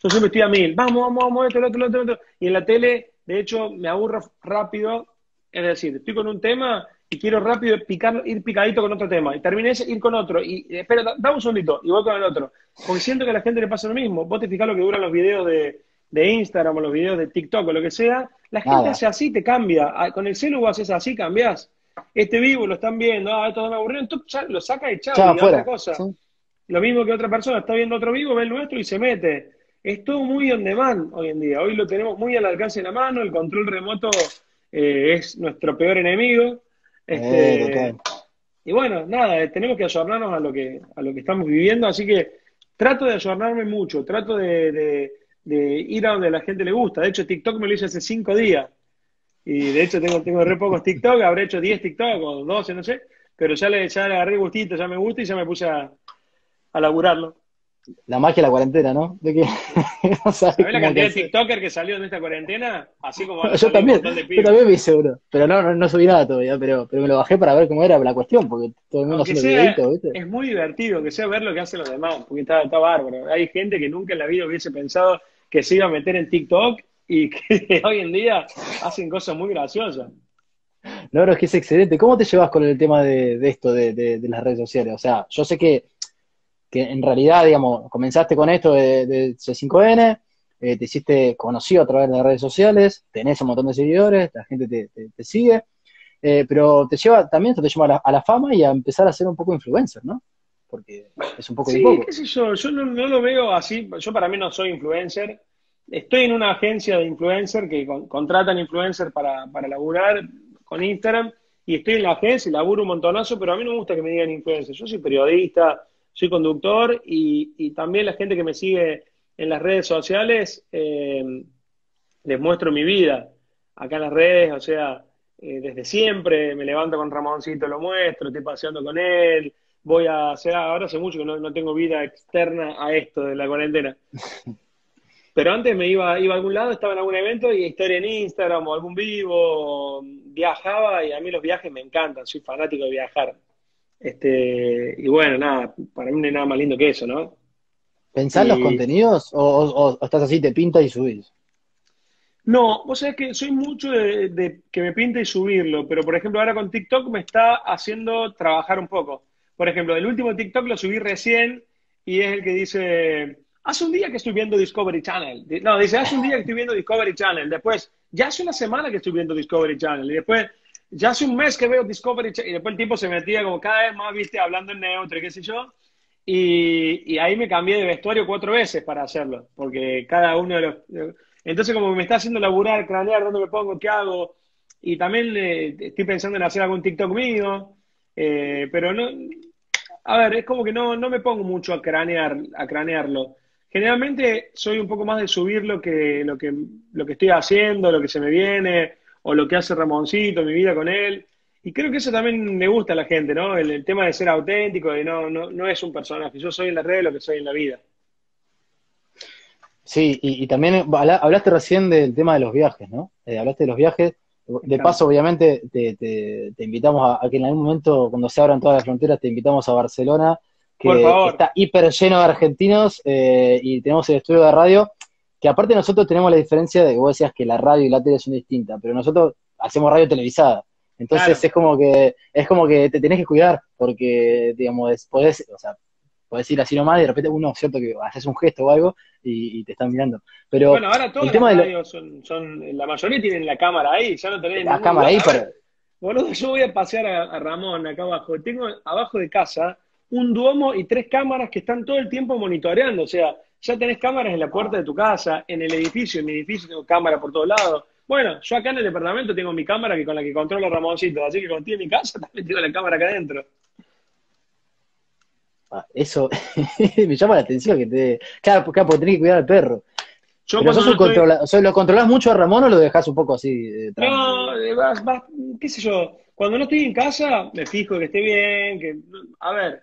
Yo siempre estoy a 1000, vamos, esto, lo otro, lo otro, lo otro. Y en la tele, de hecho, me aburro rápido, es decir, estoy con un tema y quiero rápido ir picadito con otro tema, y terminé ese, ir con otro, y espera, dame un segundito, y voy con el otro, porque siento que a la gente le pasa lo mismo. Vos te fijás lo que duran los videos de Instagram o los videos de TikTok o lo que sea, la gente hace así, te cambia, con el celu vos haces así, cambiás, este vivo lo están viendo, estos me aburrieron, tú lo sacas y chao, y otra cosa, ¿sí? Lo mismo que otra persona, está viendo otro vivo, ve el nuestro y se mete, es todo muy on demand hoy en día, hoy lo tenemos muy al alcance de la mano, el control remoto es nuestro peor enemigo. Y bueno, nada, tenemos que ayornarnos a lo que estamos viviendo, así que trato de ayornarme mucho, trato de ir a donde a la gente le gusta. De hecho, TikTok me lo hice hace 5 días, y de hecho tengo re pocos TikTok, habré hecho 10 TikTok o 12, no sé, pero ya le agarré gustito, ya me gusta y ya me puse a laburarlo. La magia de la cuarentena, ¿no? De que no sabes la cantidad de TikToker que salió en esta cuarentena, así como yo también, vi seguro, pero no subí nada todavía, pero me lo bajé para ver cómo era la cuestión, porque todo el mundo hace videitos, ¿viste? Es muy divertido que sea ver lo que hacen los demás, porque está bárbaro. Hay gente que nunca en la vida hubiese pensado que se iba a meter en TikTok y que hoy en día hacen cosas muy graciosas. No, es que es excelente. ¿Cómo te llevas con el tema de esto de las redes sociales? O sea, yo sé que en realidad, digamos, comenzaste con esto de C5N, te hiciste conocido a través de las redes sociales, tenés un montón de seguidores, la gente te sigue, pero esto te lleva a la fama y a empezar a ser un poco influencer, ¿no? Porque es un poco de poco. Sí, qué sé yo, yo no lo veo así, yo para mí no soy influencer, estoy en una agencia de influencer que contratan influencer para laburar con Instagram, y estoy en la agencia y laburo un montonazo, pero a mí no me gusta que me digan influencer, yo soy periodista, soy conductor y también la gente que me sigue en las redes sociales les muestro mi vida acá en las redes, o sea, desde siempre me levanto con Ramoncito, lo muestro, estoy paseando con él, ahora hace mucho que no tengo vida externa a esto de la cuarentena. Pero antes me iba a algún lado, estaba en algún evento y historia en Instagram o algún vivo, viajaba y a mí los viajes me encantan, soy fanático de viajar. Y bueno, nada, para mí no hay nada más lindo que eso, ¿no? ¿Pensás los contenidos o estás así, te pintas y subís? No, vos sabés que soy mucho de que me pinta y subirlo, pero por ejemplo ahora con TikTok me está haciendo trabajar un poco. Por ejemplo, el último TikTok lo subí recién y es el que dice, hace un día que estoy viendo Discovery Channel. No, dice, hace un día que estoy viendo Discovery Channel. Después, ya hace una semana que estoy viendo Discovery Channel. Y después... Ya hace un mes que veo Discovery Channel, y después el tipo se metía como cada vez más, viste, hablando en neutro, qué sé yo, y ahí me cambié de vestuario 4 veces para hacerlo, porque cada uno de los... Entonces como me está haciendo laburar, cranear, dónde me pongo, qué hago, y también estoy pensando en hacer algún TikTok mío, pero no... A ver, es como que no me pongo mucho a cranearlo. Generalmente soy un poco más de subir lo que estoy haciendo, lo que se me viene... o lo que hace Ramoncito, mi vida con él, y creo que eso también me gusta a la gente, ¿no? El tema de ser auténtico, y no es un personaje, yo soy en la red lo que soy en la vida. Sí, y también hablaste recién del tema de los viajes, ¿no? Hablaste de los viajes, de paso obviamente te invitamos a que en algún momento, cuando se abran todas las fronteras, te invitamos a Barcelona, que está hiper lleno de argentinos, y tenemos el estudio de radio, que aparte nosotros tenemos la diferencia de que vos decías que la radio y la tele son distintas, pero nosotros hacemos radio televisada, entonces claro. es como que te tenés que cuidar, porque digamos, podés ir así nomás y de repente cierto que haces un gesto o algo y te están mirando. Pero bueno, ahora todas las radios son, la mayoría tienen la cámara ahí, ya no tenés la cámara ahí para... Boludo, yo voy a pasear a Ramón acá abajo, tengo abajo de casa un duomo y 3 cámaras que están todo el tiempo monitoreando, o sea, ya tenés cámaras en la puerta de tu casa, en el edificio, en mi edificio tengo cámara por todos lados. Bueno, yo acá en el departamento tengo mi cámara con la que controlo Ramoncito, así que cuando estoy en mi casa también tengo la cámara acá adentro. Ah, eso me llama la atención que te... Claro, porque tenés que cuidar al perro. Yo ¿lo controlás mucho a Ramón o lo dejás un poco así? Qué sé yo, cuando no estoy en casa me fijo que esté bien, que, a ver,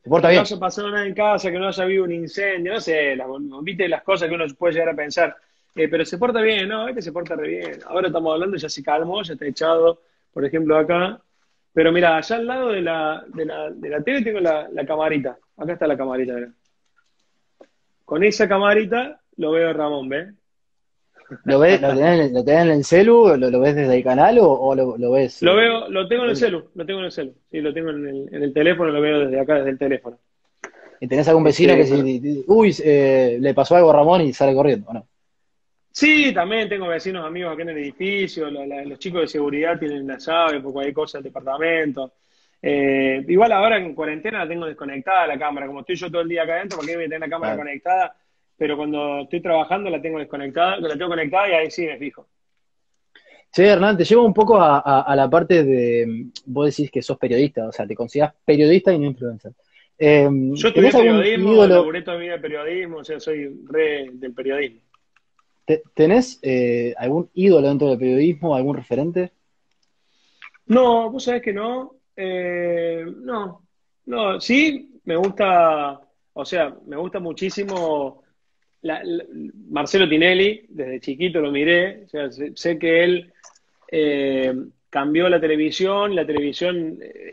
¿te porta bien? No haya pasado nada en casa, que no haya habido un incendio, no sé, viste las cosas que uno puede llegar a pensar, pero se porta bien, no, este se porta re bien, ahora estamos hablando, ya se calmó, ya está echado, por ejemplo acá, pero mira, allá al lado de la tele tengo la camarita, acá está la camarita, mirá. Con esa camarita lo veo a Ramón, ¿ves? ¿Lo tenés en el celu? ¿Lo ves desde el canal o lo ves? Lo tengo en el celu, sí, lo tengo en el teléfono, lo veo desde acá, desde el teléfono. ¿Y tenés algún vecino que se, le pasó algo a Ramón y sale corriendo, o no? Sí, también tengo vecinos amigos acá en el edificio, los chicos de seguridad tienen la llave por cualquier cosa del departamento. Igual ahora en cuarentena la tengo desconectada la cámara, como estoy yo todo el día acá adentro, porque voy a tener la cámara conectada, pero cuando estoy trabajando la tengo desconectada, la tengo conectada y ahí sí me fijo. Sí, Hernán, te llevo un poco a la parte de, vos decís que sos periodista, o sea, te considerás periodista y no influencer. Yo estudié periodismo, laburé toda mi vida de periodismo, o sea, soy re del periodismo. ¿Tenés algún ídolo dentro del periodismo, algún referente? No, vos sabés que no. No, sí, me gusta, o sea, me gusta muchísimo Marcelo Tinelli, desde chiquito lo miré, o sea, sé que él cambió la televisión,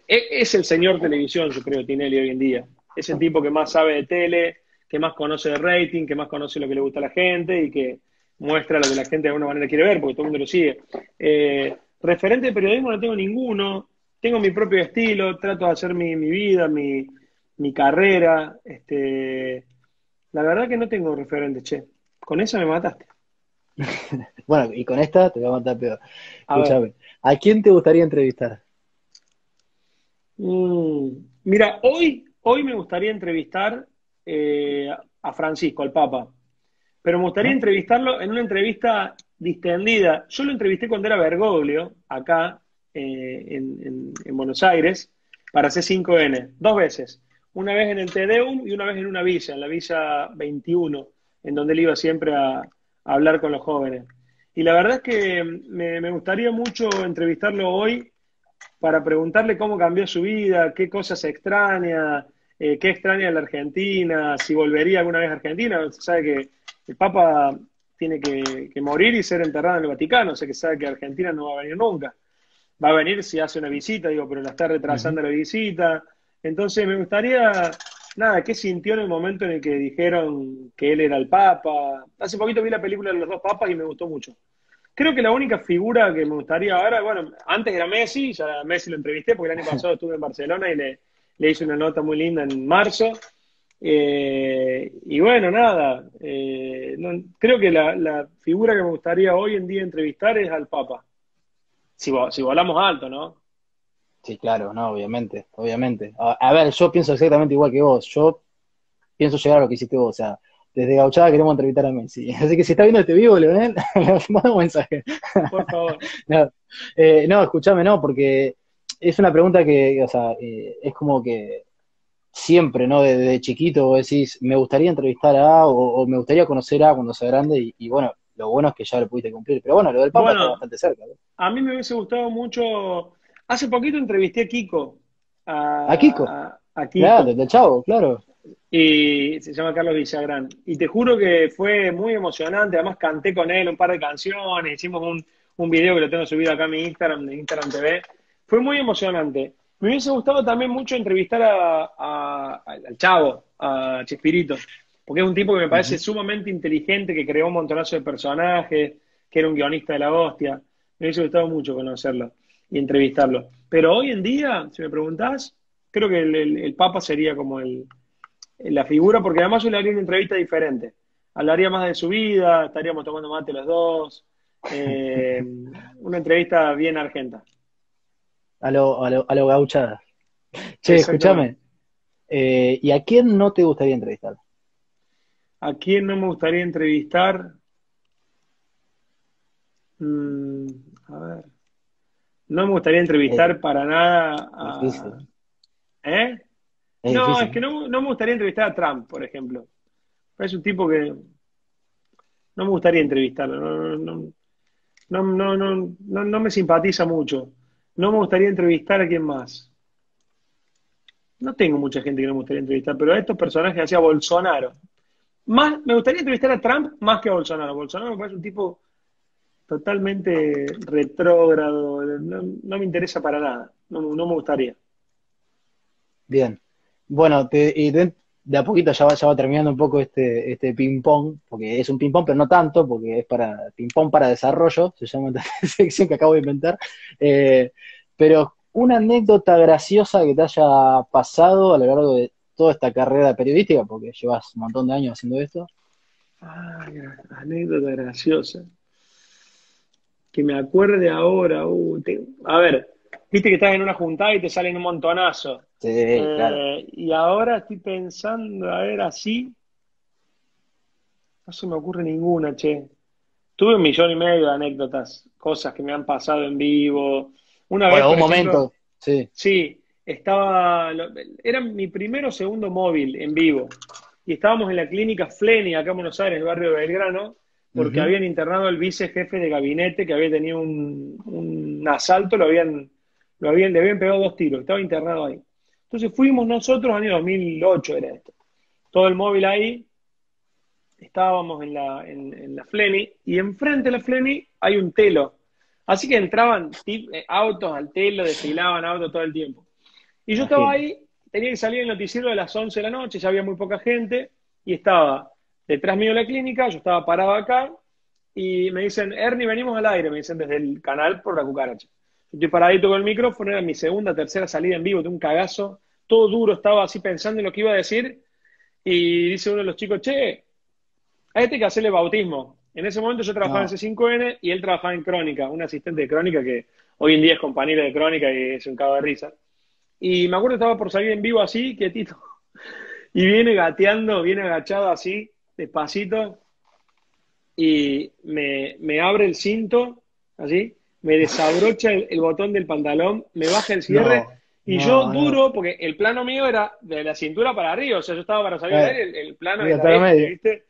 es el señor televisión, yo creo, Tinelli hoy en día, es el tipo que más sabe de tele, que más conoce de rating, que más conoce lo que le gusta a la gente y que muestra lo que la gente de alguna manera quiere ver, porque todo el mundo lo sigue. Referente de periodismo no tengo ninguno, tengo mi propio estilo, trato de hacer mi vida, mi carrera, la verdad que no tengo referente, che. Con esa me mataste. Bueno, y con esta te voy a matar peor. Escúchame, ¿a quién te gustaría entrevistar? Mira, hoy me gustaría entrevistar a Francisco, al Papa. Pero me gustaría entrevistarlo en una entrevista distendida. Yo lo entrevisté cuando era Bergoglio, acá, en Buenos Aires, para C5N, 2 veces. Una vez en el TDA y una vez en una villa, en la Villa 31, en donde él iba siempre a hablar con los jóvenes. Y la verdad es que me gustaría mucho entrevistarlo hoy para preguntarle cómo cambió su vida, qué cosas extraña, qué extraña de la Argentina, si volvería alguna vez a Argentina. Se sabe que el Papa tiene que morir y ser enterrado en el Vaticano, o sea que sabe que Argentina no va a venir nunca. Va a venir si hace una visita, digo, pero la está retrasando la visita. Entonces me gustaría, nada, ¿qué sintió en el momento en el que dijeron que él era el Papa? Hace poquito vi la película de los 2 papas y me gustó mucho. Creo que la única figura que me gustaría ahora, bueno, antes era Messi, ya a Messi lo entrevisté porque el año pasado estuve en Barcelona y le hice una nota muy linda en marzo. Y bueno, nada, creo que la figura que me gustaría hoy en día entrevistar es al Papa. Si volamos alto, ¿no? Sí, claro, no, obviamente. A ver, yo pienso exactamente igual que vos. Yo pienso llegar a lo que hiciste vos. O sea, desde Gauchada queremos entrevistar a Messi. Así que si está viendo este vivo, Leonel, le mando un mensaje. Por favor. No, escuchame, no, porque es una pregunta que, o sea, es como que siempre, ¿no? Desde chiquito vos decís, me gustaría entrevistar a, o me gustaría conocer a cuando sea grande, y bueno, lo bueno es que ya lo pudiste cumplir. Pero bueno, lo del Papa está bastante cerca, ¿no? A mí me hubiese gustado mucho... Hace poquito entrevisté a Kiko. ¿A Kiko? A Kiko. Claro, del Chavo, claro. Y se llama Carlos Villagrán. Y te juro que fue muy emocionante. Además canté con él un par de canciones. Hicimos un video que lo tengo subido acá a mi Instagram, de Instagram TV. Fue muy emocionante. Me hubiese gustado también mucho entrevistar al Chavo, a Chespirito. Porque es un tipo que me parece sumamente inteligente, que creó un montonazo de personajes, que era un guionista de la hostia. Me hubiese gustado mucho conocerlo y entrevistarlo. Pero hoy en día, si me preguntás, creo que el Papa sería como la figura, porque además yo le haría una entrevista diferente. Hablaría más de su vida, estaríamos tomando mate los dos. Una entrevista bien argenta. A lo gauchada. Che, escúchame. ¿Y a quién no te gustaría entrevistar? ¿A quién no me gustaría entrevistar? A ver. No me gustaría entrevistar para nada a... Difícil. ¿Eh? Es no, difícil. Es que no me gustaría entrevistar a Trump, por ejemplo. Es un tipo que... No me gustaría entrevistarlo. No me simpatiza mucho. No me gustaría entrevistar a quién más. No tengo mucha gente que no me gustaría entrevistar, pero a estos personajes, hacia Bolsonaro. Más, me gustaría entrevistar a Trump más que a Bolsonaro. Bolsonaro me parece un tipo totalmente retrógrado. No me interesa para nada. No me gustaría. Bien. Bueno, de a poquito ya va terminando un poco este ping-pong, porque es un ping-pong, pero no tanto, porque es para ping-pong para desarrollo, se llama esta sección que acabo de inventar. Pero una anécdota graciosa que te haya pasado a lo largo de toda esta carrera periodística, porque llevas un montón de años haciendo esto. Ah, anécdota graciosa. Que me acuerde ahora. A ver, viste que estás en una juntada y te salen un montonazo. Sí, claro. Y ahora estoy pensando, a ver, así. No se me ocurre ninguna, che. Tuve 1,5 millones de anécdotas, cosas que me han pasado en vivo. Una vez, por ejemplo, momento. Sí. Sí, estaba. Era mi primer o segundo móvil en vivo. Y estábamos en la clínica Fleni, acá en Buenos Aires, el barrio de Belgrano, porque habían internado al vicejefe de gabinete que había tenido un asalto, le habían pegado 2 tiros, estaba internado ahí. Entonces fuimos nosotros, año 2008 era esto. Todo el móvil ahí, estábamos en la Fleni, y enfrente de la Fleni hay un telo. Así que entraban autos al telo, desfilaban autos todo el tiempo. Y yo estaba ahí, tenía que salir el noticiero de las 11 de la noche, ya había muy poca gente, y estaba detrás mío de la clínica, yo estaba parado acá, y me dicen, Ernie, venimos al aire, me dicen desde el canal por la cucaracha. Estoy paradito con el micrófono, era mi segunda, tercera salida en vivo, tengo un cagazo, todo duro, estaba así pensando en lo que iba a decir, y dice uno de los chicos, che, a este hay que hacerle bautismo. En ese momento yo trabajaba en C5N y él trabajaba en Crónica, un asistente de Crónica que hoy en día es compañero de Crónica y es un cago de risa. Y me acuerdo que estaba por salir en vivo así, quietito, y viene gateando, viene agachado así, despacito, y me abre el cinto, así, me desabrocha el botón del pantalón, me baja el cierre, yo duro, porque el plano mío era de la cintura para arriba, o sea, yo estaba para salir al aire, el plano era este, ¿viste?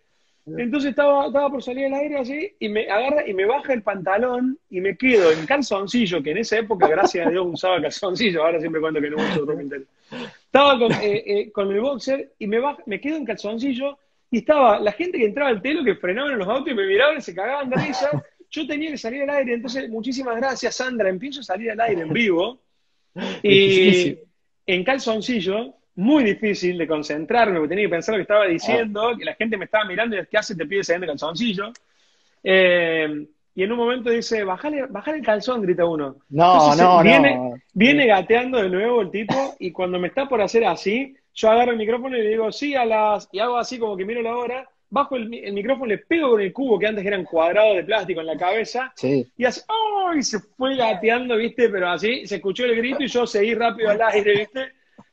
Entonces estaba por salir al aire así, y me agarra y me baja el pantalón, y me quedo en calzoncillo, que en esa época, gracias a Dios, usaba calzoncillo, ahora siempre cuento que no uso ropa interior. Estaba con el boxer, y me quedo en calzoncillo, y estaba la gente que entraba al telo, que frenaban en los autos, y me miraban y se cagaban de risa. Yo tenía que salir al aire, entonces, muchísimas gracias, Sandra. Empiezo a salir al aire en vivo. Y en calzoncillo, muy difícil de concentrarme, porque tenía que pensar lo que estaba diciendo, que la gente me estaba mirando y, ¿qué hace? Te pide salir de calzoncillo. Y en un momento dice, bajale el calzón, grita uno. Viene gateando de nuevo el tipo, y cuando me está por hacer así, yo agarro el micrófono y le digo, sí, a las... Y hago así como que miro la hora. Bajo el micrófono, le pego con el cubo, que antes eran cuadrados de plástico, en la cabeza, y así, ¡oh! Y se fue gateando, ¿viste? Pero así, se escuchó el grito y yo seguí rápido al aire, ¿viste?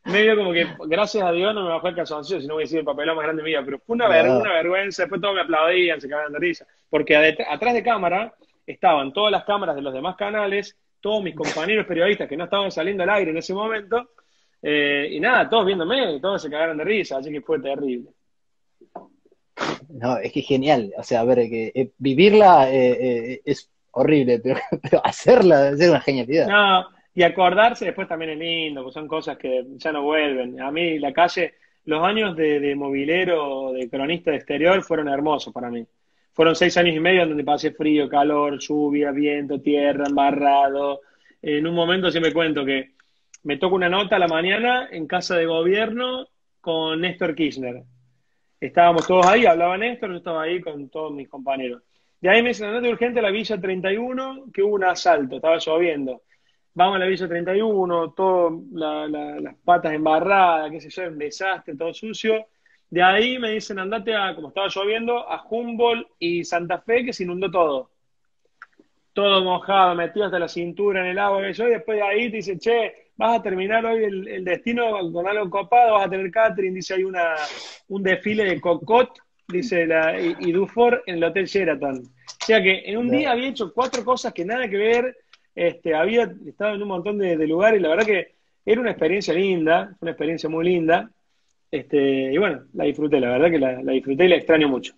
Medio como que, gracias a Dios, no me bajó el calzoncillo, si no hubiera sido el papelón más grande mío, pero fue una vergüenza, después todos me aplaudían, se cagaban de risa, porque atrás de cámara estaban todas las cámaras de los demás canales, todos mis compañeros periodistas que no estaban saliendo al aire en ese momento, y nada, todos viéndome, todos se cagaron de risa, así que fue terrible. No, es que es genial, o sea, a ver, que vivirla es horrible, pero hacerla es una genialidad. No, y acordarse después también es lindo, porque son cosas que ya no vuelven. A mí la calle, los años de movilero, de cronista de exterior, fueron hermosos para mí. Fueron 6 años y medio en donde pasé frío, calor, lluvia, viento, tierra, embarrado. En un momento siempre cuento que me toco una nota a la mañana en Casa de Gobierno con Néstor Kirchner. Estábamos todos ahí, hablaba Néstor, yo estaba ahí con todos mis compañeros. De ahí me dicen, andate urgente a la Villa 31, que hubo un asalto, estaba lloviendo. Vamos a la Villa 31, todas las patas embarradas, qué sé yo, un desastre, todo sucio. De ahí me dicen, andate a, como estaba lloviendo, a Humboldt y Santa Fe, que se inundó todo. Todo mojado, metido hasta la cintura en el agua, y después de ahí te dicen, che, vas a terminar hoy el destino con algo copado, vas a tener catering, dice, hay un desfile de Cocot, dice, y Dufour en el Hotel Sheraton. O sea que en un día había hecho 4 cosas que nada que ver, había estado en un montón de lugares, la verdad que era una experiencia linda, una experiencia muy linda, y bueno, la disfruté, la verdad que la disfruté y la extraño mucho.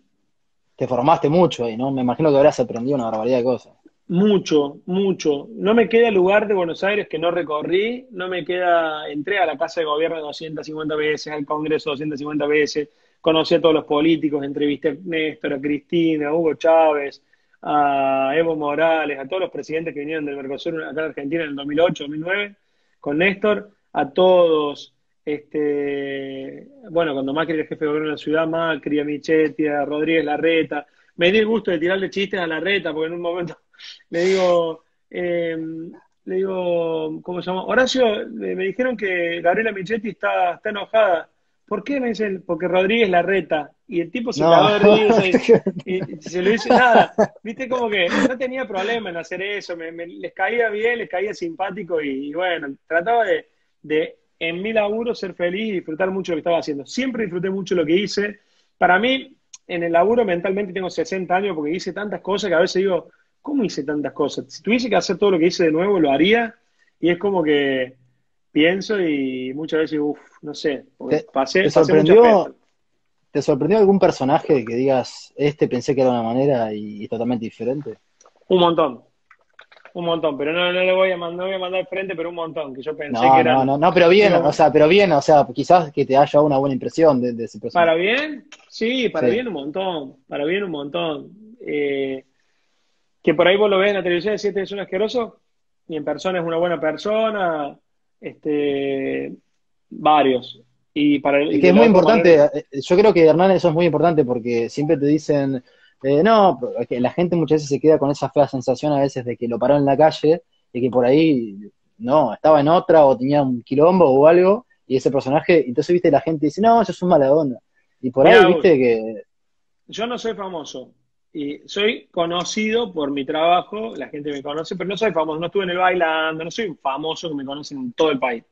Te formaste mucho ahí, ¿no? Me imagino que habrás aprendido una barbaridad de cosas. Mucho, mucho. No me queda lugar de Buenos Aires que no recorrí, no me queda, entré a la Casa de Gobierno 250 veces, al Congreso 250 veces, conocí a todos los políticos, entrevisté a Néstor, a Cristina, a Hugo Chávez, a Evo Morales, a todos los presidentes que vinieron del Mercosur acá en Argentina en el 2008, 2009, con Néstor, a todos, bueno, cuando Macri era jefe de gobierno de la ciudad, Macri, a Michetti, a Rodríguez Larreta, me di el gusto de tirarle chistes a Larreta, porque en un momento le digo, ¿cómo se llama? Horacio, me dijeron que Gabriela Michetti está enojada. ¿Por qué? Me dicen, porque Rodríguez Larreta. Y el tipo se cagó de risa y se lo dice nada. Viste, como que no tenía problema en hacer eso. Les caía bien, les caía simpático y bueno, trataba de en mi laburo ser feliz y disfrutar mucho lo que estaba haciendo. Siempre disfruté mucho lo que hice. Para mí, en el laburo mentalmente tengo 60 años porque hice tantas cosas que a veces digo, ¿cómo hice tantas cosas? Si tuviese que hacer todo lo que hice de nuevo, lo haría. Y es como que pienso y muchas veces, uff, no sé, ¿Te sorprendió algún personaje que digas, pensé que era de una manera y es totalmente diferente? Un montón, pero no le voy a mandar, frente, pero un montón, que yo pensé que era... No, pero bien, pero, o sea, quizás que te haya dado una buena impresión de ese personaje. ¿Para bien? Sí, para bien un montón, que por ahí vos lo ves en la televisión y decís, es un asqueroso, y en persona es una buena persona... varios. Y para el, que es muy importante, yo creo que Hernán eso es muy importante porque siempre te dicen, no, que la gente muchas veces se queda con esa fea sensación a veces de que lo paró en la calle y que por ahí, no, estaba en otra o tenía un quilombo o algo y ese personaje, entonces viste la gente dice, no, eso es un maladona. Y por ahí viste que... Yo no soy famoso, y soy conocido por mi trabajo, la gente me conoce, pero no soy famoso, no estuve en el bailando, no soy famoso que me conocen en todo el país.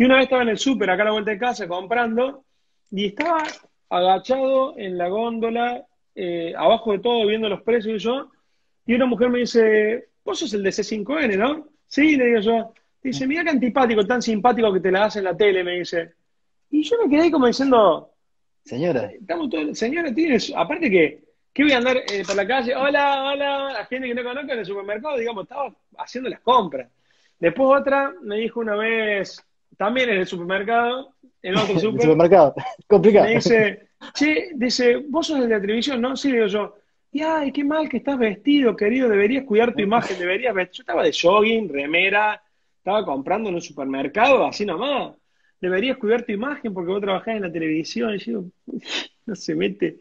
Y una vez estaba en el súper, acá a la vuelta de casa, comprando, y estaba agachado en la góndola, abajo de todo, viendo los precios y yo, y una mujer me dice, vos sos el de C5N, ¿no? Sí, le digo yo. Dice, mirá qué antipático, tan simpático que te la hacen en la tele, me dice. Y yo me quedé ahí como diciendo, señora, estamos todos, señora, tienes, aparte que, ¿qué voy a andar por la calle? Hola, hola, a gente que no conozco en el supermercado, digamos, estaba haciendo las compras. Después otra me dijo una vez, también en el supermercado, en otro supermercado, complicado. Me dice, che, dice, vos sos de la televisión, ¿no? Sí, digo yo, y ay, qué mal que estás vestido, querido, deberías cuidar tu imagen, deberías vestir. Yo estaba de jogging, remera, estaba comprando en un supermercado, así nomás. Deberías cuidar tu imagen porque vos trabajás en la televisión. Y yo, no se mete.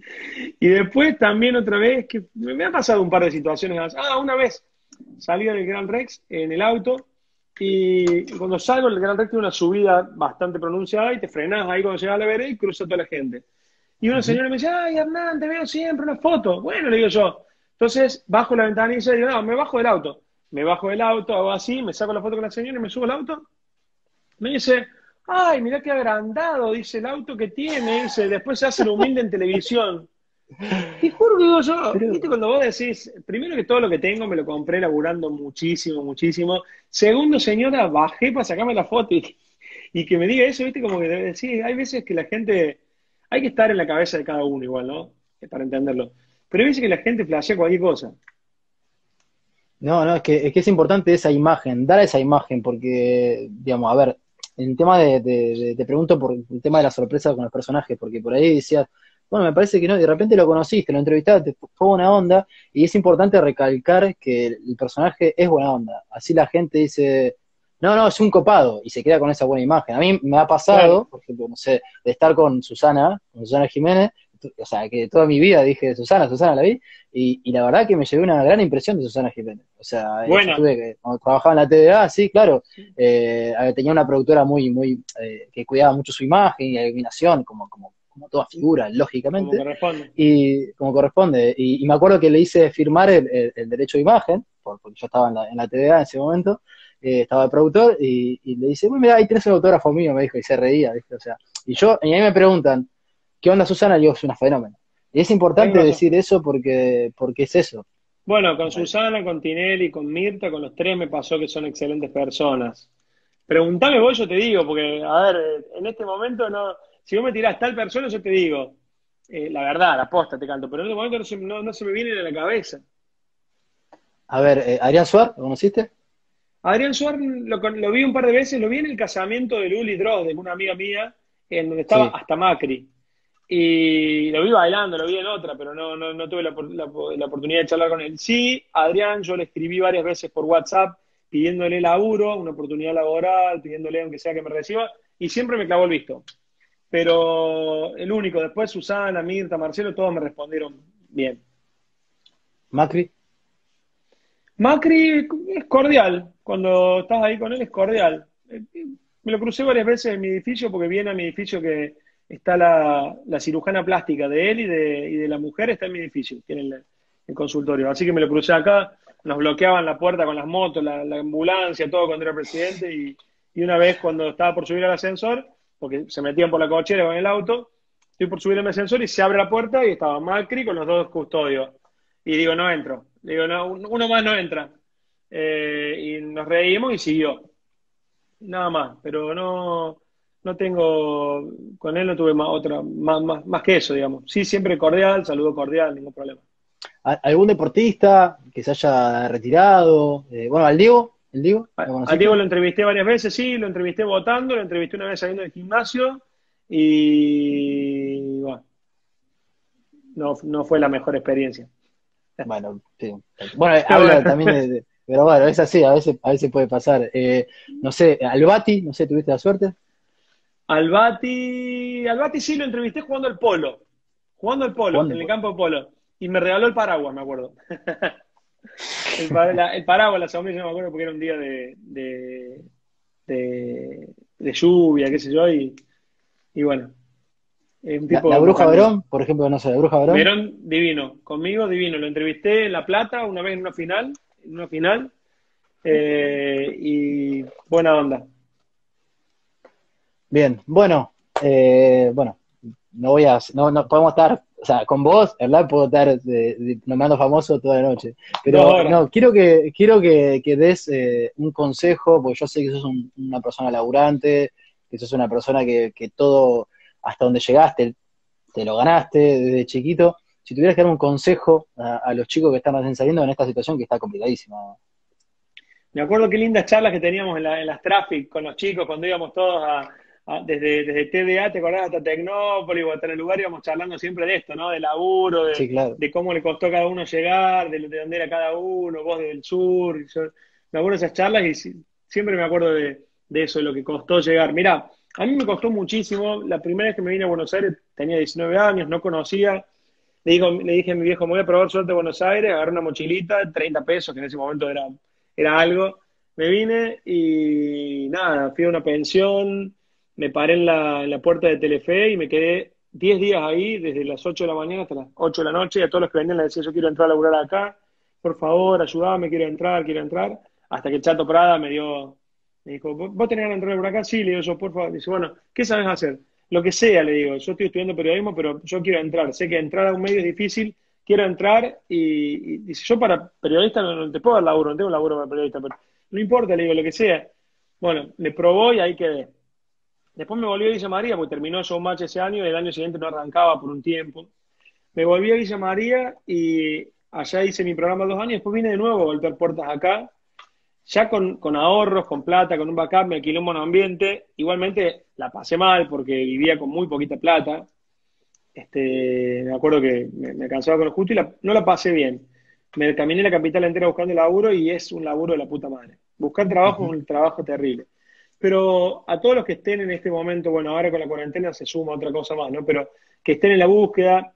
Y después también otra vez, que me han pasado un par de situaciones más. Ah, una vez salí del Gran Rex en el auto y cuando salgo del Gran Rex tiene una subida bastante pronunciada y te frenás ahí cuando llegas a la vereda y cruza toda la gente. Y una señora me dice, ay Hernán, te veo siempre una foto. Bueno, le digo yo. Entonces bajo la ventanilla y digo, no, me bajo del auto. Me bajo del auto, hago así, me saco la foto con la señora y me subo al auto. Me dice... Ay, mirá qué agrandado, dice, el auto que tiene, dice, después se hace lo humilde en televisión. Y juro que digo yo, viste, cuando vos decís, primero que todo lo que tengo me lo compré laburando muchísimo, muchísimo. Segundo, señora, bajé para sacarme la foto y que me diga eso, viste, como que decís, hay veces que la gente, hay que estar en la cabeza de cada uno igual, ¿no? Para entenderlo. Pero hay veces que la gente flashea cualquier cosa. No, no, es que es importante esa imagen, dar esa imagen, porque, digamos, a ver, en tema te pregunto por el tema de la sorpresa con los personajes, porque por ahí decías, bueno, me parece que no, de repente lo conociste, lo entrevistaste, fue buena onda, y es importante recalcar que el personaje es buena onda. Así la gente dice, no, no, es un copado, y se queda con esa buena imagen. A mí me ha pasado, por ejemplo, no sé, de estar con Susana Giménez, o sea, que toda mi vida dije, Susana, la vi, y la verdad que me llevé una gran impresión de Susana Giménez. O sea, cuando trabajaba en la TDA, sí, claro, tenía una productora muy que cuidaba mucho su imagen y la iluminación, como toda figura, lógicamente. Como corresponde. Y me acuerdo que le hice firmar el derecho de imagen, porque yo estaba en la TDA en ese momento, estaba el productor, y le dice, mira, ahí tenés el autógrafo mío, me dijo, y se reía, ¿viste? O sea, y a mí me preguntan, ¿qué onda Susana? Yo soy una fenómeno. Y es importante decir eso porque es eso. Bueno, con Susana, con Tinelli, con Mirta, con los tres me pasó que son excelentes personas. Preguntame vos, yo te digo, porque, a ver, en este momento no... Si vos me tirás tal persona, yo te digo, la verdad, la posta te canto, pero en este momento no se me viene a la cabeza. A ver, ¿Adrián Suárez lo conociste? Adrián Suárez lo vi un par de veces, lo vi en el casamiento de Luli Droz, de una amiga mía, en donde estaba hasta Macri. Y lo vi bailando, lo vi en otra, pero no tuve la oportunidad de charlar con él. Sí, Adrián, yo le escribí varias veces por WhatsApp pidiéndole laburo, una oportunidad laboral, pidiéndole aunque sea que me reciba, y siempre me clavó el visto. Pero el único, después Susana, Mirta, Marcelo, todos me respondieron bien. ¿Macri? Macri es cordial, cuando estás ahí con él es cordial. Me lo crucé varias veces en mi edificio porque viene a mi edificio que... Está la cirujana plástica de él y de la mujer, está en mi edificio, tiene el consultorio. Así que me lo crucé acá, nos bloqueaban la puerta con las motos, la ambulancia, todo cuando era presidente. Y una vez cuando estaba por subir al ascensor, porque se metían por la cochera con el auto, estoy por subir al ascensor y se abre la puerta y estaba Macri con los dos custodios. Y digo, no entro. Le digo, no, uno más no entra. Y nos reímos y siguió. Nada más, pero no... No tengo, con él no tuve más que eso, digamos. Sí, siempre cordial, saludo cordial, ningún problema. ¿Algún deportista que se haya retirado? Bueno, al Diego, al Diego lo entrevisté varias veces, sí, lo entrevisté votando, lo entrevisté una vez saliendo del gimnasio y bueno, no fue la mejor experiencia. Bueno, sí. Bueno, habla también de... Pero bueno, es así, a veces puede pasar. No sé, al Bati, no sé, ¿tuviste la suerte? Al Bati sí lo entrevisté jugando al polo. En el campo de polo. Y me regaló el paraguas, me acuerdo. el paraguas, la sombrilla, me acuerdo, porque era un día de lluvia, qué sé yo, y bueno. Un tipo la Bruja Verón, por ejemplo, no sé, la Bruja Verón. Verón, divino. Conmigo, divino. Lo entrevisté en La Plata una vez en una final. Y buena onda. Bien, bueno, no podemos estar, o sea, con vos, ¿verdad? Puedo estar nombrando famoso toda la noche, pero no, quiero que des un consejo, porque yo sé que sos una persona laburante, que sos una persona que todo, hasta donde llegaste, te lo ganaste desde chiquito. Si tuvieras que dar un consejo a los chicos que están recién saliendo en esta situación que está complicadísima. Me acuerdo qué lindas charlas que teníamos en las traffic con los chicos cuando íbamos todos desde TDA, ¿te acordás? Hasta Tecnópolis o hasta el lugar íbamos charlando siempre de esto, ¿no? De laburo, sí, claro. De cómo le costó a cada uno llegar, de dónde era cada uno, vos del sur. Yo me acuerdo de esas charlas y siempre me acuerdo de eso, de lo que costó llegar. Mirá, a mí me costó muchísimo. La primera vez que me vine a Buenos Aires tenía 19 años, no conocía. Le dije a mi viejo, me voy a probar suerte a Buenos Aires, agarré una mochilita, 30 pesos, que en ese momento era algo. Me vine y nada, fui a una pensión. Me paré en la puerta de Telefe y me quedé 10 días ahí, desde las 8 de la mañana hasta las 8 de la noche, y a todos los que venían les decía, yo quiero entrar a laburar acá, por favor, ayudame, quiero entrar, hasta que el Chato Prada me dijo, ¿vos tenés ganas de entrar a laburar acá? Sí, le digo yo, por favor. Dice, bueno, ¿qué sabes hacer? Lo que sea, le digo, yo estoy estudiando periodismo, pero yo quiero entrar, sé que entrar a un medio es difícil, quiero entrar, y dice, yo para periodista no te puedo dar laburo, no tengo laburo para periodista, pero no importa, le digo, lo que sea. Bueno, me probó y ahí quedé. Después me volví a Villa María, porque terminó Showmatch ese año y el año siguiente no arrancaba por un tiempo. Me volví a Villa María y allá hice mi programa 2 años, después vine de nuevo a golpear puertas acá, ya con ahorros, con plata, con un backup, me alquilé un monoambiente. Igualmente la pasé mal porque vivía con muy poquita plata. Me acuerdo que me alcanzaba con lo justo y no la pasé bien. Me caminé la capital entera buscando laburo y es un laburo de la puta madre. Buscar trabajo es un trabajo terrible. Pero a todos los que estén en este momento, bueno, ahora con la cuarentena se suma otra cosa más, ¿no? Pero que estén en la búsqueda,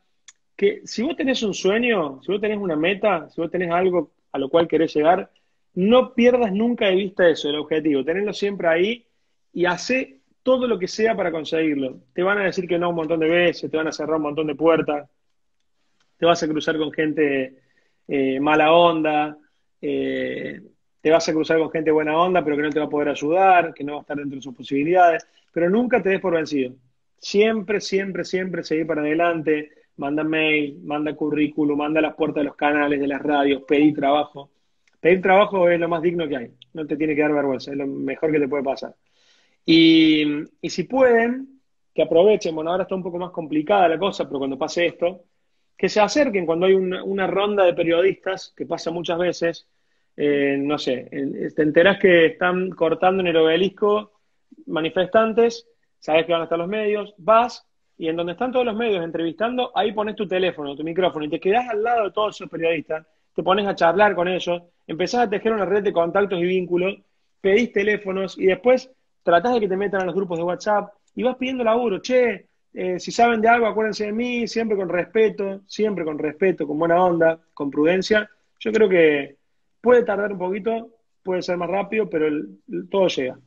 que si vos tenés un sueño, si vos tenés una meta, si vos tenés algo a lo cual querés llegar, no pierdas nunca de vista eso, el objetivo. Tenelo siempre ahí y hacé todo lo que sea para conseguirlo. Te van a decir que no un montón de veces, te van a cerrar un montón de puertas, te vas a cruzar con gente mala onda, te vas a cruzar con gente buena onda, pero que no te va a poder ayudar, que no va a estar dentro de sus posibilidades, pero nunca te des por vencido. Siempre seguir para adelante, manda mail, manda currículum, manda a las puertas de los canales, de las radios, pedí trabajo. Pedir trabajo es lo más digno que hay, no te tiene que dar vergüenza, es lo mejor que te puede pasar. Y si pueden, que aprovechen, bueno, ahora está un poco más complicada la cosa, pero cuando pase esto, que se acerquen cuando hay una ronda de periodistas, que pasa muchas veces, no sé, te enterás que están cortando en el obelisco manifestantes, sabés que van a estar los medios, vas, y en donde están todos los medios entrevistando, ahí pones tu teléfono, tu micrófono, y te quedás al lado de todos esos periodistas, te pones a charlar con ellos, empezás a tejer una red de contactos y vínculos, pedís teléfonos, y después tratás de que te metan a los grupos de WhatsApp, y vas pidiendo laburo, che, si saben de algo, acuérdense de mí, siempre con respeto, con buena onda, con prudencia. Yo creo que puede tardar un poquito, puede ser más rápido, pero todo llega.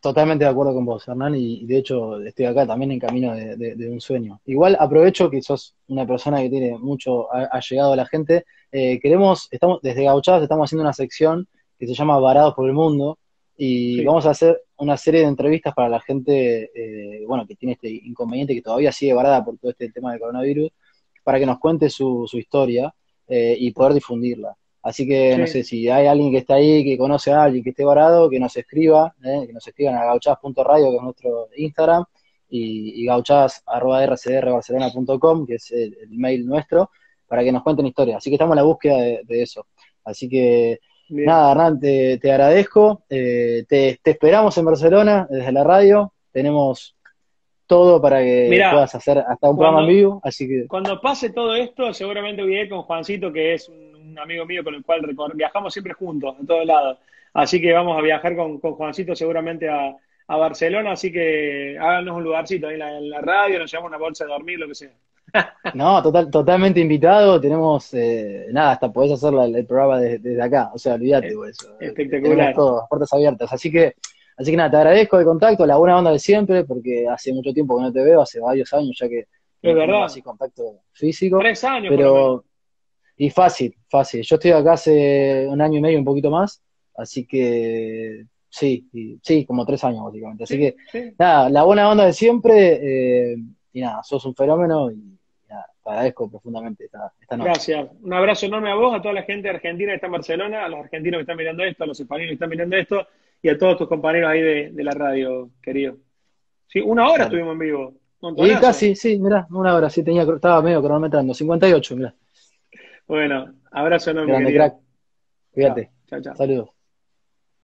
Totalmente de acuerdo con vos, Hernán, y de hecho estoy acá también en camino de un sueño. Igual aprovecho que sos una persona que tiene mucho allegado a la gente. Estamos desde Gauchadas estamos haciendo una sección que se llama Varados por el Mundo, y sí, vamos a hacer una serie de entrevistas para la gente, bueno, que tiene este inconveniente, que todavía sigue varada por todo este tema del coronavirus, para que nos cuente su historia y poder difundirla. Así que, sí, no sé, si hay alguien que está ahí, que conoce a alguien que esté varado, que nos escriba, que nos escriban a gauchadas.radio, que es nuestro Instagram, y gauchadas@rcdrbarcelona.com, que es el mail nuestro, para que nos cuenten historias. Así que estamos en la búsqueda de eso. Así que, bien, nada, Hernán, te agradezco, te esperamos en Barcelona, desde la radio, tenemos todo para que puedas hacer hasta un programa en vivo, así que... Cuando pase todo esto, seguramente voy a ir con Juancito, que es un amigo mío con el cual viajamos siempre juntos, a todos lados, así que vamos a viajar con Juancito seguramente a Barcelona, así que háganos un lugarcito ahí en la radio, nos llevamos una bolsa de dormir, lo que sea. No, totalmente invitado, tenemos, nada, hasta podés hacer el programa desde acá, o sea, olvídate por eso. Espectacular. Todo, las puertas abiertas, así que nada, te agradezco el contacto, la buena onda de siempre, porque hace mucho tiempo que no te veo, hace varios años ya que no tengo así contacto físico. 3 años, pero, y fácil, yo estoy acá hace 1 año y medio, un poquito más, así que... Sí, como 3 años básicamente, así que, nada, la buena onda de siempre, y nada, sos un fenómeno, y nada, te agradezco profundamente esta noche. Gracias, un abrazo enorme a vos, a toda la gente argentina que está en Barcelona, a los argentinos que están mirando esto, a los españoles que están mirando esto, y a todos tus compañeros ahí de la radio, querido. Sí, 1 hora estuvimos en vivo. Y casi, sí, mirá, 1 hora, sí, estaba medio cronometrando, 58, mirá. Bueno, abrazo enorme, grande, querido. Crack. Cuídate. Chao, chao. Saludos.